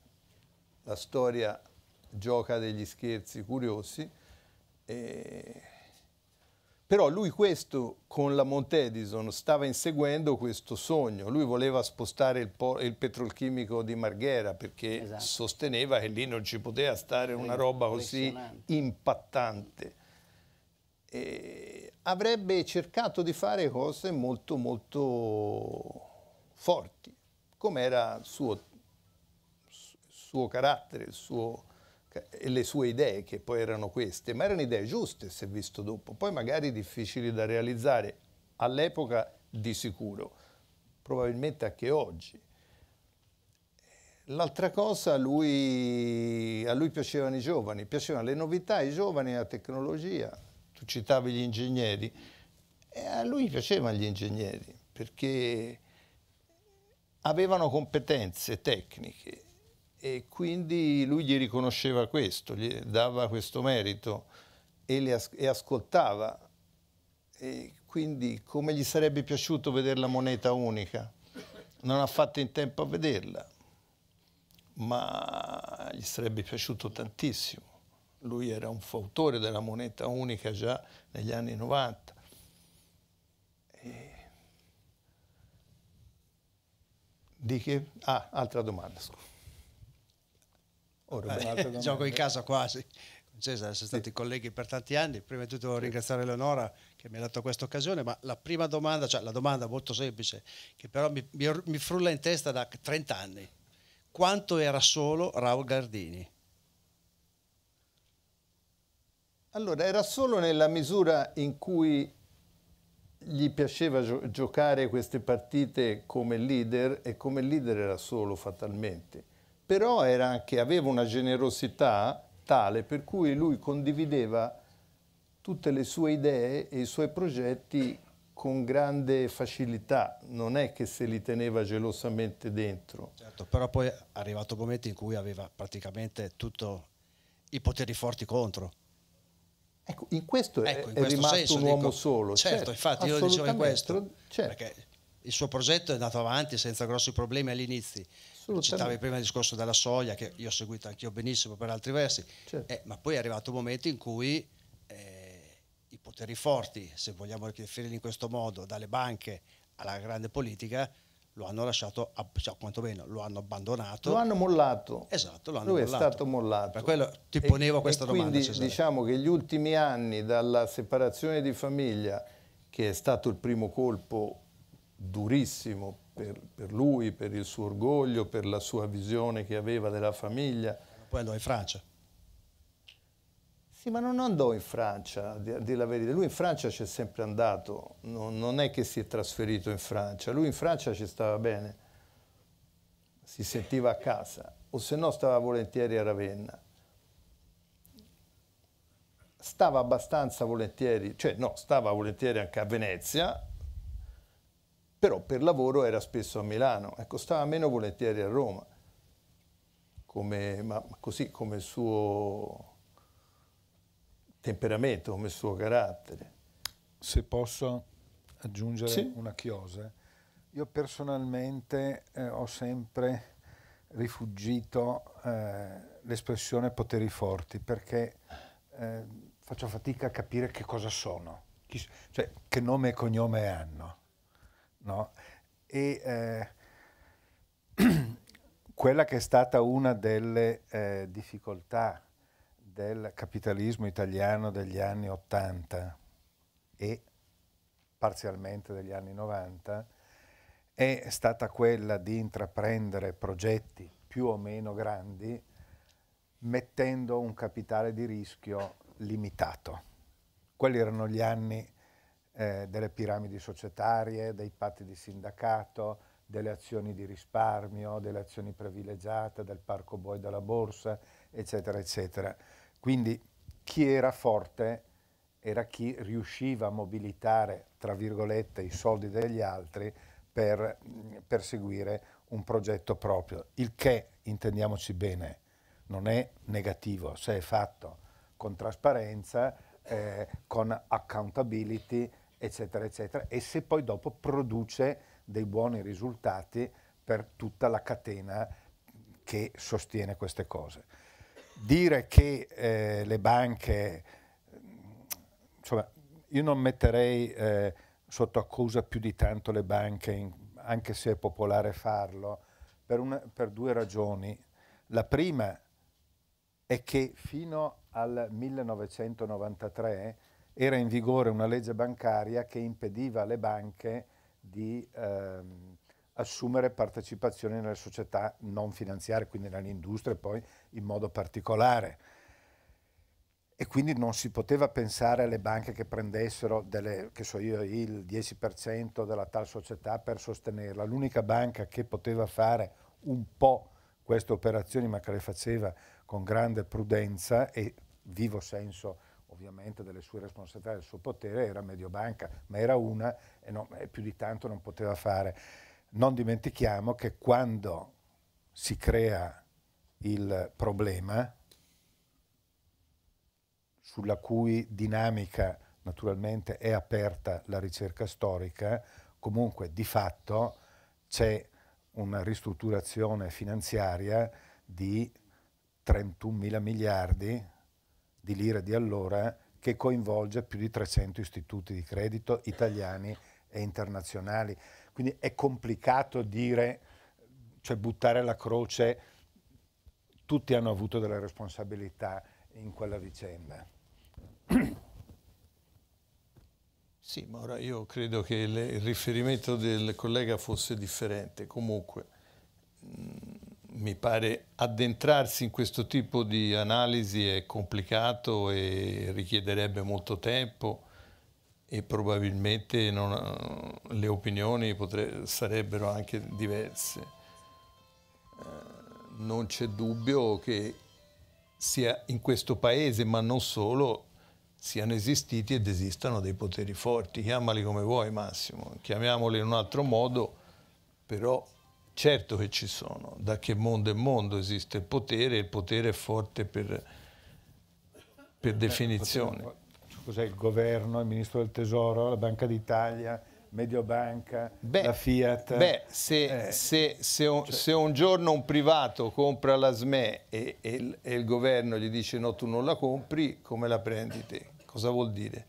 la storia gioca degli scherzi curiosi. E... Però lui questo, con la Montedison, stava inseguendo questo sogno. Lui voleva spostare il, il petrolchimico di Marghera, perché, esatto, sosteneva che lì non ci poteva stare una roba così impattante. E avrebbe cercato di fare cose molto molto forti, come era il suo, suo carattere, il suo, le sue idee, che poi erano queste, ma erano idee giuste, se visto dopo, poi magari difficili da realizzare all'epoca di sicuro, probabilmente anche oggi. L'altra cosa, lui, a lui piacevano i giovani, piacevano le novità, i giovani e la tecnologia. Tu citavi gli ingegneri, e a lui piacevano gli ingegneri perché avevano competenze tecniche, e quindi lui gli riconosceva questo, gli dava questo merito e, le as e ascoltava. E quindi, come gli sarebbe piaciuto vedere la moneta unica, non ha fatto in tempo a vederla, ma gli sarebbe piaciuto tantissimo. Lui era un fautore della moneta unica già negli anni novanta. E... Di che? Ah, altra domanda. Ora, eh, domanda. Gioco in casa quasi. Cesare, siamo stati, sì, colleghi per tanti anni. Prima di tutto devo ringraziare Eleonora che mi ha dato questa occasione, ma la prima domanda, cioè la domanda molto semplice, che però mi, mi, mi frulla in testa da trent'anni. Quanto era solo Raul Gardini? Allora, era solo nella misura in cui gli piaceva gio giocare queste partite come leader, e come leader era solo fatalmente, però era anche, aveva una generosità tale per cui lui condivideva tutte le sue idee e i suoi progetti con grande facilità, non è che se li teneva gelosamente dentro. Certo, però poi è arrivato un momento in cui aveva praticamente tutti i poteri forti contro. Ecco, in questo, ecco, in è, questo è rimasto senso, un dico, uomo solo. Certo, certo, infatti io dicevo in questo, certo, perché il suo progetto è andato avanti senza grossi problemi all'inizio. Citavi prima il discorso della soia, che io ho seguito anch'io benissimo per altri versi, certo. eh, ma poi è arrivato un momento in cui... Eh, i poteri forti, se vogliamo riferirli in questo modo, dalle banche alla grande politica, lo hanno lasciato, cioè, quantomeno lo hanno abbandonato. Lo hanno mollato. Esatto, lo hanno Lui mollato. Lui è stato mollato. Per quello ti ponevo e, questa e domanda. Quindi Cesare, diciamo che gli ultimi anni dalla separazione di famiglia, che è stato il primo colpo durissimo per, per lui, per il suo orgoglio, per la sua visione che aveva della famiglia. Poi andò in Francia. Sì, ma non andò in Francia, a dire la verità. Lui in Francia c'è sempre andato, non, non è che si è trasferito in Francia. Lui in Francia ci stava bene, si sentiva a casa, o se no stava volentieri a Ravenna. Stava abbastanza volentieri, cioè no, stava volentieri anche a Venezia, però per lavoro era spesso a Milano. Ecco, stava meno volentieri a Roma, come, ma così come il suo... temperamento, come suo carattere. Se posso aggiungere sì. una chiosa, io personalmente eh, ho sempre rifuggito eh, l'espressione poteri forti, perché eh, faccio fatica a capire che cosa sono, chi, cioè che nome e cognome hanno, no? E eh, quella che è stata una delle eh, difficoltà del capitalismo italiano degli anni ottanta e parzialmente degli anni novanta è stata quella di intraprendere progetti più o meno grandi mettendo un capitale di rischio limitato. Quelli erano gli anni eh, delle piramidi societarie, dei patti di sindacato, delle azioni di risparmio, delle azioni privilegiate, del parco boi della borsa, eccetera, eccetera. Quindi chi era forte era chi riusciva a mobilitare, tra virgolette, i soldi degli altri per perseguire un progetto proprio. Il che, intendiamoci bene, non è negativo se è fatto con trasparenza, eh, con accountability, eccetera, eccetera, e se poi dopo produce dei buoni risultati per tutta la catena che sostiene queste cose. Dire che eh, le banche, insomma, io non metterei eh, sotto accusa più di tanto le banche, in, anche se è popolare farlo, per, una, per due ragioni. La prima è che fino al millenovecentonovantatré era in vigore una legge bancaria che impediva alle banche di ehm, assumere partecipazioni nelle società non finanziarie, quindi nell'industria e poi in modo particolare. E quindi non si poteva pensare alle banche che prendessero delle, che so io, il dieci per cento della tal società per sostenerla. L'unica banca che poteva fare un po' queste operazioni, ma che le faceva con grande prudenza e vivo senso ovviamente delle sue responsabilità e del suo potere, era Mediobanca, ma era una e, non, e più di tanto non poteva fare. Non dimentichiamo che quando si crea il problema, sulla cui dinamica naturalmente è aperta la ricerca storica, comunque di fatto c'è una ristrutturazione finanziaria di trentunomila miliardi di lire di allora che coinvolge più di trecento istituti di credito italiani e internazionali. Quindi è complicato dire, cioè buttare la croce, tutti hanno avuto delle responsabilità in quella vicenda. Sì, ma ora io credo che il riferimento del collega fosse differente. Comunque mh, mi pare addentrarsi in questo tipo di analisi è complicato e richiederebbe molto tempo e probabilmente non, le opinioni potre, sarebbero anche diverse. Eh, non c'è dubbio che sia in questo paese, ma non solo, siano esistiti ed esistano dei poteri forti. Chiamali come vuoi, Massimo, chiamiamoli in un altro modo, però certo che ci sono. Da che mondo è mondo esiste il potere, e il potere è forte per, per definizione. Cos'è il governo, il ministro del tesoro, la Banca d'Italia, Mediobanca, beh, la Fiat? Beh, se, eh, se, se, un, cioè... se un giorno un privato compra la S M E e, e, il, e il governo gli dice no, tu non la compri, come la prendi te? Cosa vuol dire?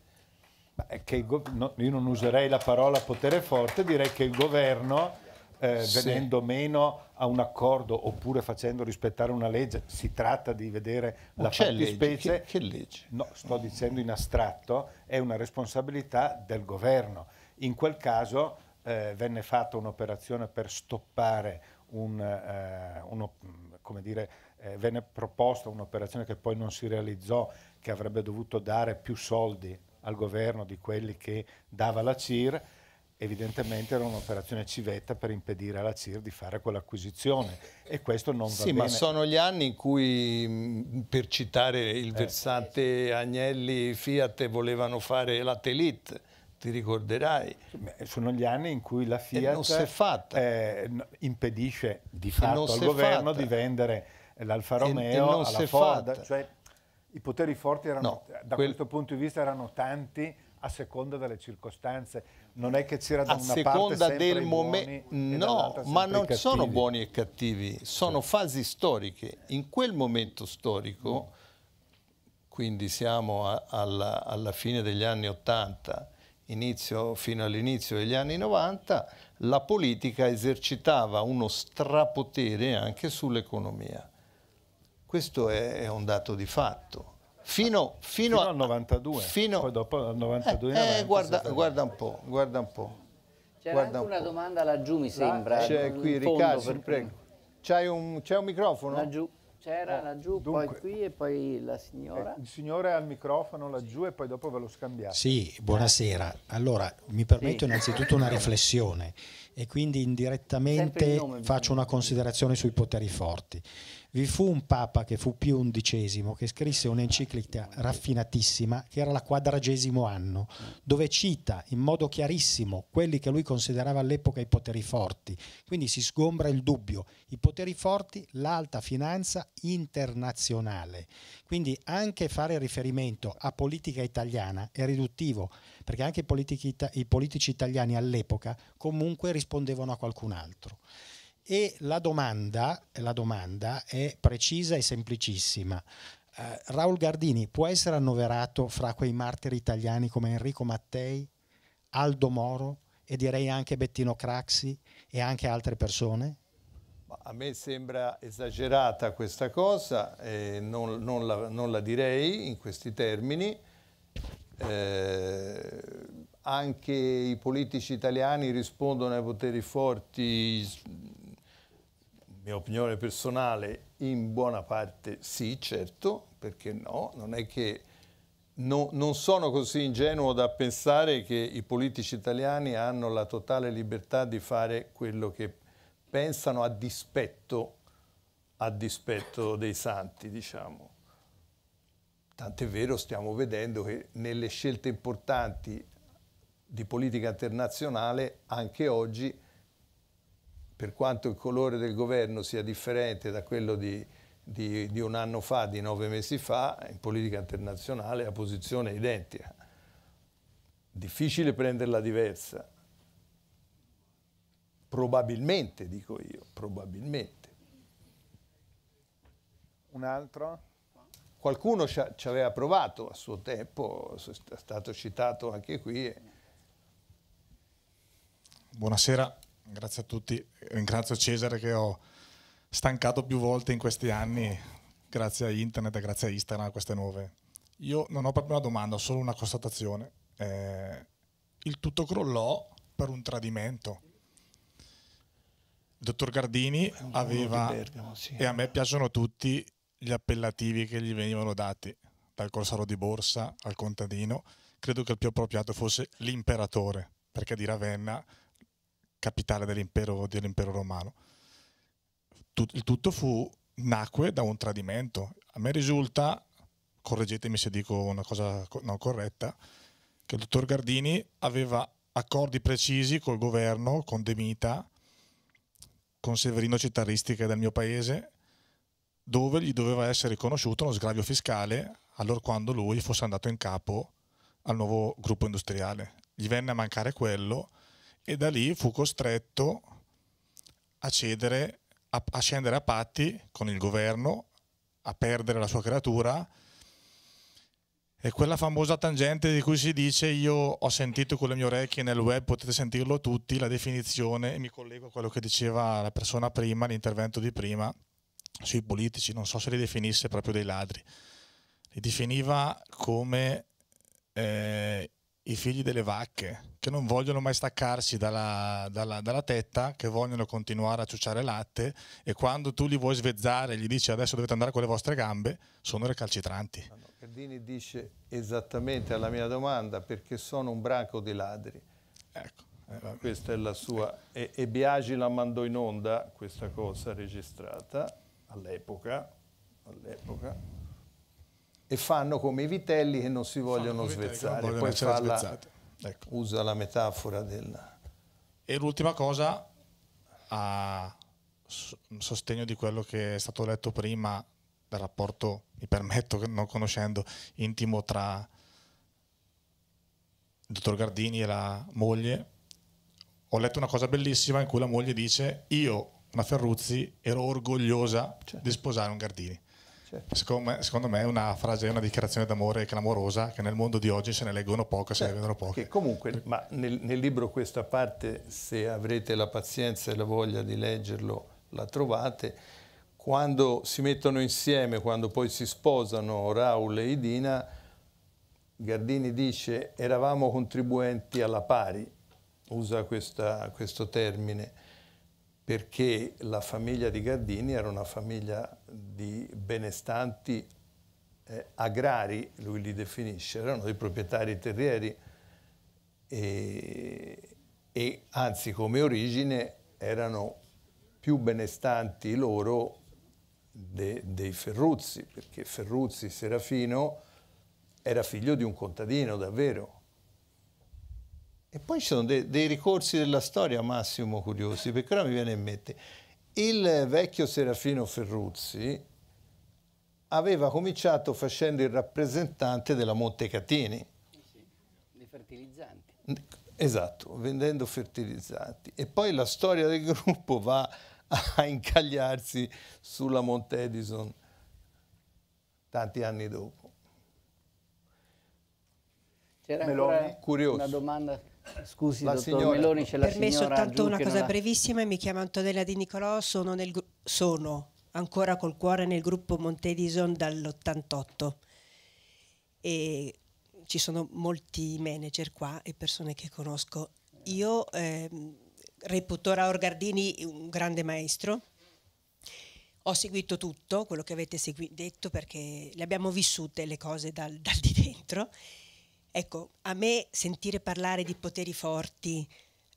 Ma è che no, io non userei la parola potere forte, direi che il governo, eh, sì, venendo meno a un accordo oppure facendo rispettare una legge, si tratta di vedere non la fattispecie. Che, che legge? No, sto dicendo in astratto, è una responsabilità del governo. In quel caso eh, venne fatta un'operazione per stoppare un, eh, uno, come dire, eh, venne proposta un'operazione che poi non si realizzò, che avrebbe dovuto dare più soldi al governo di quelli che dava la C I R. Evidentemente era un'operazione civetta per impedire alla C I R di fare quell'acquisizione, e questo non va sì, bene. Sì, ma sono gli anni in cui, per citare il eh. versante Agnelli, Fiat volevano fare la Telit, ti ricorderai. Sono gli anni in cui la Fiat non è fatta. Eh, impedisce di fatto al governo fatta. di vendere l'Alfa Romeo alla Ford. Cioè, i poteri forti erano, no, da quel... questo punto di vista erano tanti, a seconda delle circostanze. Non è che c'era da una parte sempre i buoni, no, ma non sono buoni e cattivi, sono fasi storiche. In quel momento storico, quindi siamo a, alla, alla fine degli anni ottanta, inizio, fino all'inizio degli anni novanta, la politica esercitava uno strapotere anche sull'economia. Questo è, è un dato di fatto. Fino, fino, fino al novantadue, fino, poi dopo al novantadue, eh, novanta, eh, guarda, guarda un po', guarda un po'. C'era anche un una po'. domanda laggiù, mi sembra. C'è qui Riccardo, prego. C'è un, un microfono? Laggiù, c'era eh, laggiù, dunque, poi qui e poi la signora. Eh, il signore ha il microfono laggiù e poi dopo ve lo scambiate. Sì, buonasera. Allora, mi permetto sì. innanzitutto una riflessione e quindi indirettamente nome, faccio una considerazione sui poteri forti. Vi fu un papa che fu Pio undicesimo che scrisse un'enciclica raffinatissima che era la quadragesimo anno, dove cita in modo chiarissimo quelli che lui considerava all'epoca i poteri forti. Quindi si sgombra il dubbio, i poteri forti, l'alta finanza internazionale. Quindi anche fare riferimento a politica italiana è riduttivo, perché anche i politici, i politici italiani all'epoca comunque rispondevano a qualcun altro. E la domanda, la domanda è precisa e semplicissima. Eh, Raul Gardini può essere annoverato fra quei martiri italiani come Enrico Mattei, Aldo Moro e direi anche Bettino Craxi e anche altre persone? A me sembra esagerata questa cosa, eh, non, non, la, non la direi in questi termini. Eh, anche i politici italiani rispondono ai poteri forti. Mia opinione personale, in buona parte sì, certo, perché no, non è che no, non sono così ingenuo da pensare che i politici italiani hanno la totale libertà di fare quello che pensano a dispetto, a dispetto dei santi, diciamo. Tant'è vero, stiamo vedendo che nelle scelte importanti di politica internazionale anche oggi, per quanto il colore del governo sia differente da quello di, di, di un anno fa, di nove mesi fa, in politica internazionale la posizione è identica. Difficile prenderla diversa. Probabilmente, dico io, probabilmente. Un altro? Qualcuno ci aveva provato a suo tempo, è stato citato anche qui. Buonasera. Grazie a tutti, ringrazio Cesare che ho stancato più volte in questi anni grazie a internet e grazie a Instagram, a queste nuove. Io non ho proprio una domanda, ho solo una constatazione. Eh, il tutto crollò per un tradimento. Il dottor Gardini aveva, Bergamo, sì. e a me piacciono tutti gli appellativi che gli venivano dati, dal corsaro di borsa al contadino, credo che il più appropriato fosse l'imperatore, perché di Ravenna, capitale dell'impero dell'impero romano. Tut, il tutto fu, nacque da un tradimento. A me risulta, correggetemi se dico una cosa non corretta, che il dottor Gardini aveva accordi precisi col governo, con De Mita, con Severino Cittaristi, che è del mio paese, dove gli doveva essere riconosciuto uno sgravio fiscale allora quando lui fosse andato in capo al nuovo gruppo industriale. Gli venne a mancare quello e da lì fu costretto a cedere, a, a scendere a patti con il governo, a perdere la sua creatura. E quella famosa tangente di cui si dice, io ho sentito con le mie orecchie nel web, potete sentirlo tutti, la definizione, e mi collego a quello che diceva la persona prima, l'intervento di prima, sui politici, non so se li definisse proprio dei ladri, li definiva come eh, i figli delle vacche, che non vogliono mai staccarsi dalla, dalla, dalla tetta, che vogliono continuare a ciucciare latte, e quando tu li vuoi svezzare e gli dici adesso dovete andare con le vostre gambe, sono recalcitranti. Gardini dice esattamente alla mia domanda, perché sono un branco di ladri. Ecco, eh, questa è la sua. E, e Biagi la mandò in onda, questa cosa registrata all'epoca, all'epoca, e fanno come i vitelli che non si vogliono svezzare. Vogliono Poi falla, ecco. usa la metafora del... E l'ultima cosa, a sostegno di quello che è stato letto prima, del rapporto, mi permetto, non conoscendo, intimo tra il dottor Gardini e la moglie, ho letto una cosa bellissima in cui la moglie dice, io, una Ferruzzi, ero orgogliosa certo. di sposare un Gardini. Certo. Secondo, me, secondo me è una frase, è una dichiarazione d'amore clamorosa, che nel mondo di oggi se ne leggono poche, certo. se ne vedono poche. Che comunque, ma nel, nel libro questa parte, se avrete la pazienza e la voglia di leggerlo, la trovate. Quando si mettono insieme, quando poi si sposano Raul e Idina, Gardini dice eravamo contribuenti alla pari, usa questa, questo termine, perché la famiglia di Gardini era una famiglia di benestanti eh, agrari, lui li definisce, erano dei proprietari terrieri e, e anzi come origine erano più benestanti loro De, dei Ferruzzi, perché Ferruzzi Serafino era figlio di un contadino davvero. E poi ci sono de, dei ricorsi della storia, Massimo, curiosi, perché ora mi viene in mente il vecchio Serafino Ferruzzi aveva cominciato facendo il rappresentante della Montecatini, sì, dei fertilizzanti, esatto, vendendo fertilizzanti, e poi la storia del gruppo va a incagliarsi sulla Montedison tanti anni dopo. C'era ancora curioso. una domanda, scusi la dottor signora. Meloni, c'è la per signora. Per me soltanto una cosa la... brevissima, mi chiamo Antonella Di Nicolò, sono, nel, sono ancora col cuore nel gruppo Montedison dall'ottantotto e ci sono molti manager qua e persone che conosco. Io... Ehm, reputo Raul Gardini un grande maestro, ho seguito tutto quello che avete detto perché le abbiamo vissute le cose dal, dal di dentro. Ecco, a me sentire parlare di poteri forti,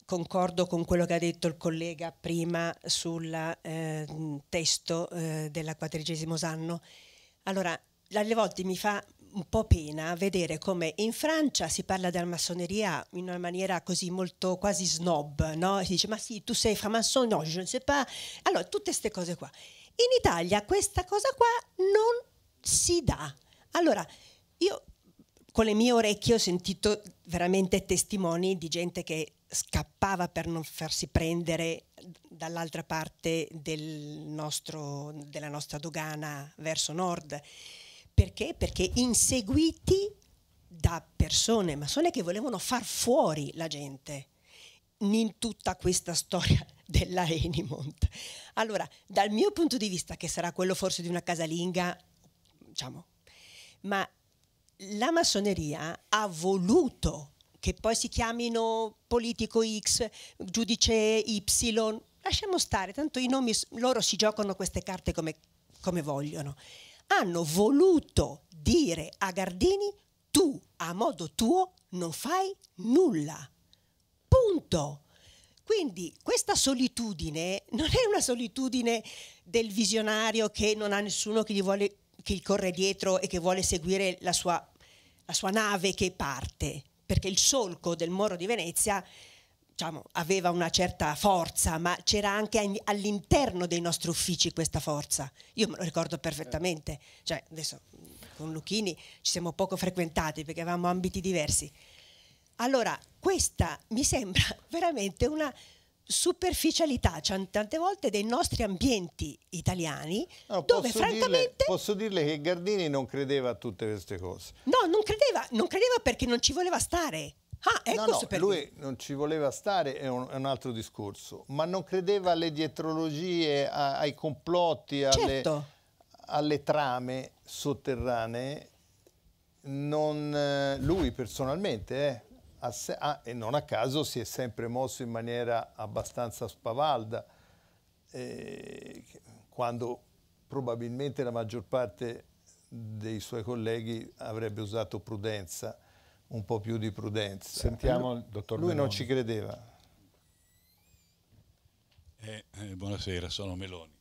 concordo con quello che ha detto il collega prima sul eh, testo eh, della quattordicesimo anno. Allora, alle volte mi fa un po' pena vedere come in Francia si parla della massoneria in una maniera così molto quasi snob, no? Si dice ma sì, tu sei franc-maçon, no, je ne sais pas. Allora, tutte queste cose qua. In Italia questa cosa qua non si dà. Allora, io con le mie orecchie ho sentito veramente testimoni di gente che scappava per non farsi prendere dall'altra parte del nostro, della nostra dogana verso nord. Perché? Perché inseguiti da persone massone che volevano far fuori la gente in tutta questa storia della Enimont. Allora, dal mio punto di vista, che sarà quello forse di una casalinga, diciamo, ma la massoneria ha voluto che poi si chiamino politico X, giudice Y, lasciamo stare, tanto i nomi, loro si giocano queste carte come, come vogliono. Hanno voluto dire a Gardini tu a modo tuo non fai nulla. Punto. Quindi questa solitudine non è una solitudine del visionario che non ha nessuno che gli vuole, che gli corre dietro e che vuole seguire la sua, la sua nave che parte, perché il solco del Moro di Venezia, diciamo, aveva una certa forza, ma c'era anche all'interno dei nostri uffici questa forza. Io me lo ricordo perfettamente, cioè adesso con Lucchini ci siamo poco frequentati perché avevamo ambiti diversi. Allora, questa mi sembra veramente una superficialità, cioè, tante volte dei nostri ambienti italiani, no, dove posso francamente... Dirle, posso dirle che Gardini non credeva a tutte queste cose. No, non credeva, non credeva perché non ci voleva stare. Ah, ecco, no, no, lui non ci voleva stare, è un, è un altro discorso, ma non credeva alle dietrologie, a, ai complotti, alle, certo, alle trame sotterranee. Non, lui personalmente eh, a se, ah, e non a caso si è sempre mosso in maniera abbastanza spavalda, eh, quando probabilmente la maggior parte dei suoi colleghi avrebbe usato prudenza, un po' più di prudenza. Sentiamo il dottor Meloni. Lui non ci credeva. Eh, eh, buonasera, sono Meloni.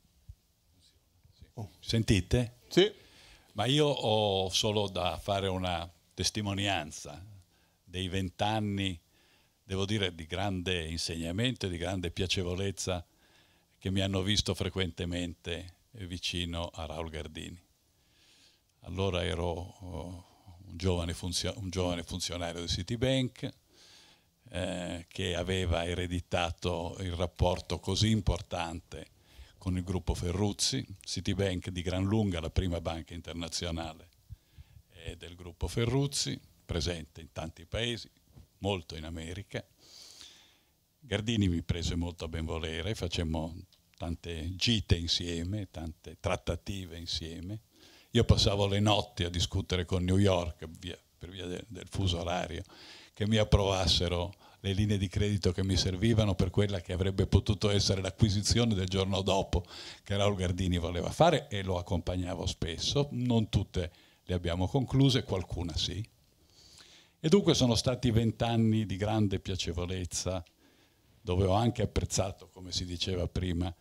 Sì. Oh. Sentite? Sì. Ma io ho solo da fare una testimonianza dei vent'anni, devo dire, di grande insegnamento e di grande piacevolezza che mi hanno visto frequentemente vicino a Raul Gardini. Allora ero oh, un, giovane un giovane funzionario di Citibank eh, che aveva ereditato il rapporto così importante con il gruppo Ferruzzi. Citibank di gran lunga la prima banca internazionale è del gruppo Ferruzzi, presente in tanti paesi, molto in America. Gardini mi prese molto a benvolere, facemmo tante gite insieme, tante trattative insieme. Io passavo le notti a discutere con New York, via, per via del, del fuso orario, che mi approvassero le linee di credito che mi servivano per quella che avrebbe potuto essere l'acquisizione del giorno dopo che Raul Gardini voleva fare, e lo accompagnavo spesso. Non tutte le abbiamo concluse, qualcuna sì. E dunque sono stati vent'anni di grande piacevolezza, dove ho anche apprezzato, come si diceva prima,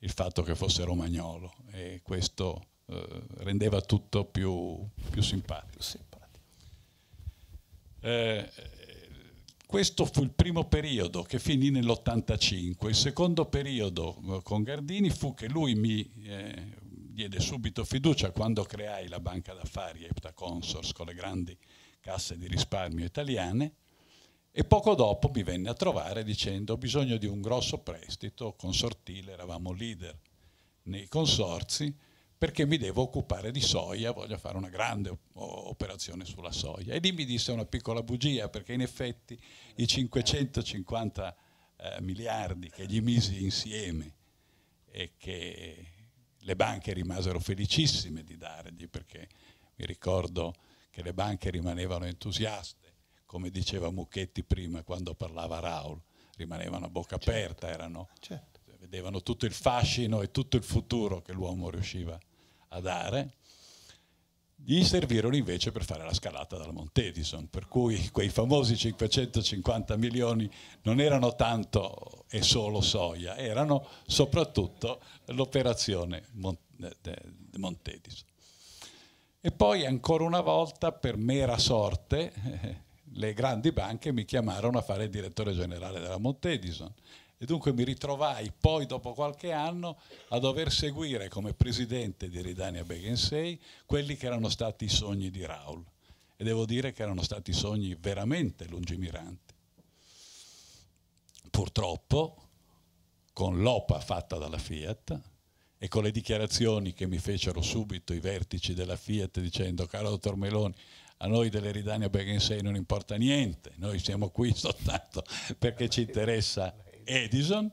il fatto che fosse romagnolo, e questo eh, rendeva tutto più, più simpatico. simpatico. Eh, Questo fu il primo periodo che finì nell'ottantacinque. Il secondo periodo con Gardini fu che lui mi eh, diede subito fiducia quando creai la banca d'affari Epta Consors con le grandi casse di risparmio italiane, e poco dopo mi venne a trovare dicendo: ho bisogno di un grosso prestito consortile, eravamo leader nei consorzi, perché mi devo occupare di soia, voglio fare una grande operazione sulla soia. E lì mi disse una piccola bugia, perché in effetti i cinquecentocinquanta eh, miliardi che gli misi insieme e che le banche rimasero felicissime di dargli, perché mi ricordo che le banche rimanevano entusiaste, come diceva Mucchetti prima quando parlava Raul, rimanevano a bocca aperta, erano, certo, vedevano tutto il fascino e tutto il futuro che l'uomo riusciva a dare. Gli servirono invece per fare la scalata dalla Montedison, per cui quei famosi cinquecentocinquanta milioni non erano tanto e solo soia, erano soprattutto l'operazione Montedison. E poi ancora una volta, per mera sorte, le grandi banche mi chiamarono a fare il direttore generale della Montedison, e dunque mi ritrovai poi dopo qualche anno a dover seguire come presidente di Eridania Béghin-Say quelli che erano stati i sogni di Raul, e devo dire che erano stati sogni veramente lungimiranti. Purtroppo con l'O P A fatta dalla Fiat e con le dichiarazioni che mi fecero subito i vertici della Fiat dicendo: caro dottor Meloni, a noi dell'Eridania Béghin-Say non importa niente, noi siamo qui soltanto perché ci interessa Edison,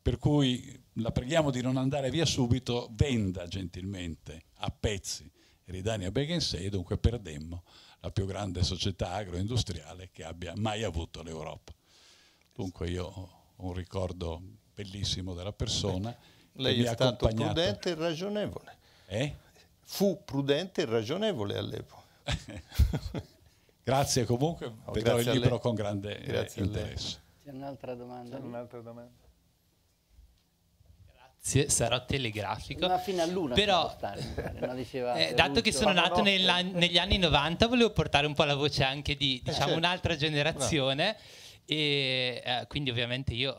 per cui la preghiamo di non andare via subito, venda gentilmente a pezzi Eridania Béghin-Say, dunque perdemmo la più grande società agroindustriale che abbia mai avuto l'Europa. Dunque io ho un ricordo bellissimo della persona. Lei è stato prudente e ragionevole. Eh? Fu prudente e ragionevole all'epoca. Grazie comunque, oh, vedrò il libro con grande grazie interesse. C'è un'altra domanda? C'è un'altra domanda? Sì, sarò telegrafico, una fino all'una però stare, no, diceva, eh, dato che sono nato nella, negli anni novanta, volevo portare un po' la voce anche di diciamo, eh, certo. un'altra generazione, no. E eh, quindi ovviamente io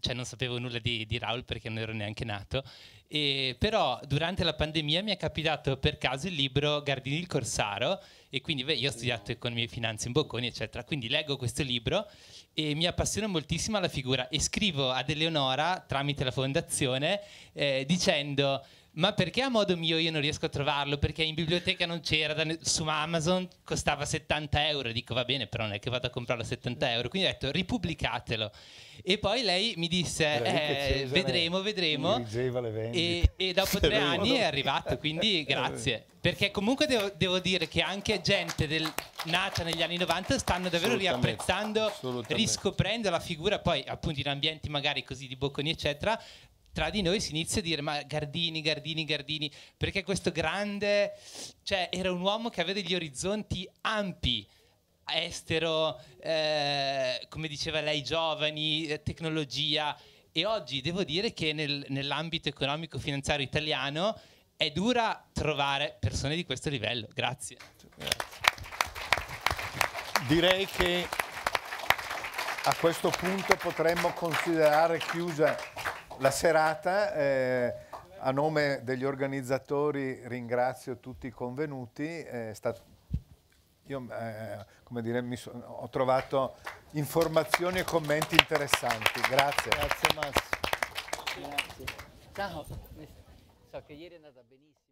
cioè, non sapevo nulla di, di Raul perché non ero neanche nato, e, però durante la pandemia mi è capitato per caso il libro Gardini il Corsaro, e quindi beh, io ho studiato economia e finanza in Bocconi eccetera, quindi leggo questo libro e mi appassiona moltissimo la figura e scrivo ad Eleonora tramite la fondazione eh, dicendo ma perché a modo mio io non riesco a trovarlo, perché in biblioteca non c'era, su Amazon costava settanta euro, dico va bene però non è che vado a comprarlo a settanta euro, quindi ho detto ripubblicatelo, e poi lei mi disse eh, vedremo vedremo e, e dopo tre anni è arrivato, quindi grazie, perché comunque devo, devo dire che anche gente del, nata negli anni novanta stanno davvero riapprezzando, riscoprendo la figura, poi appunto in ambienti magari così di Bocconi eccetera tra di noi si inizia a dire ma Gardini, Gardini, Gardini, perché questo grande, cioè era un uomo che aveva degli orizzonti ampi, estero, eh, come diceva lei, giovani, eh, tecnologia, e oggi devo dire che nel, nell'ambito economico-finanziario italiano è dura trovare persone di questo livello. Grazie. Direi che a questo punto potremmo considerare chiusa la serata, eh, a nome degli organizzatori ringrazio tutti i convenuti, eh, stato, io eh, come dire, mi so, ho trovato informazioni e commenti interessanti, grazie. Grazie Massimo. Grazie. Ciao, so che ieri è andata benissimo.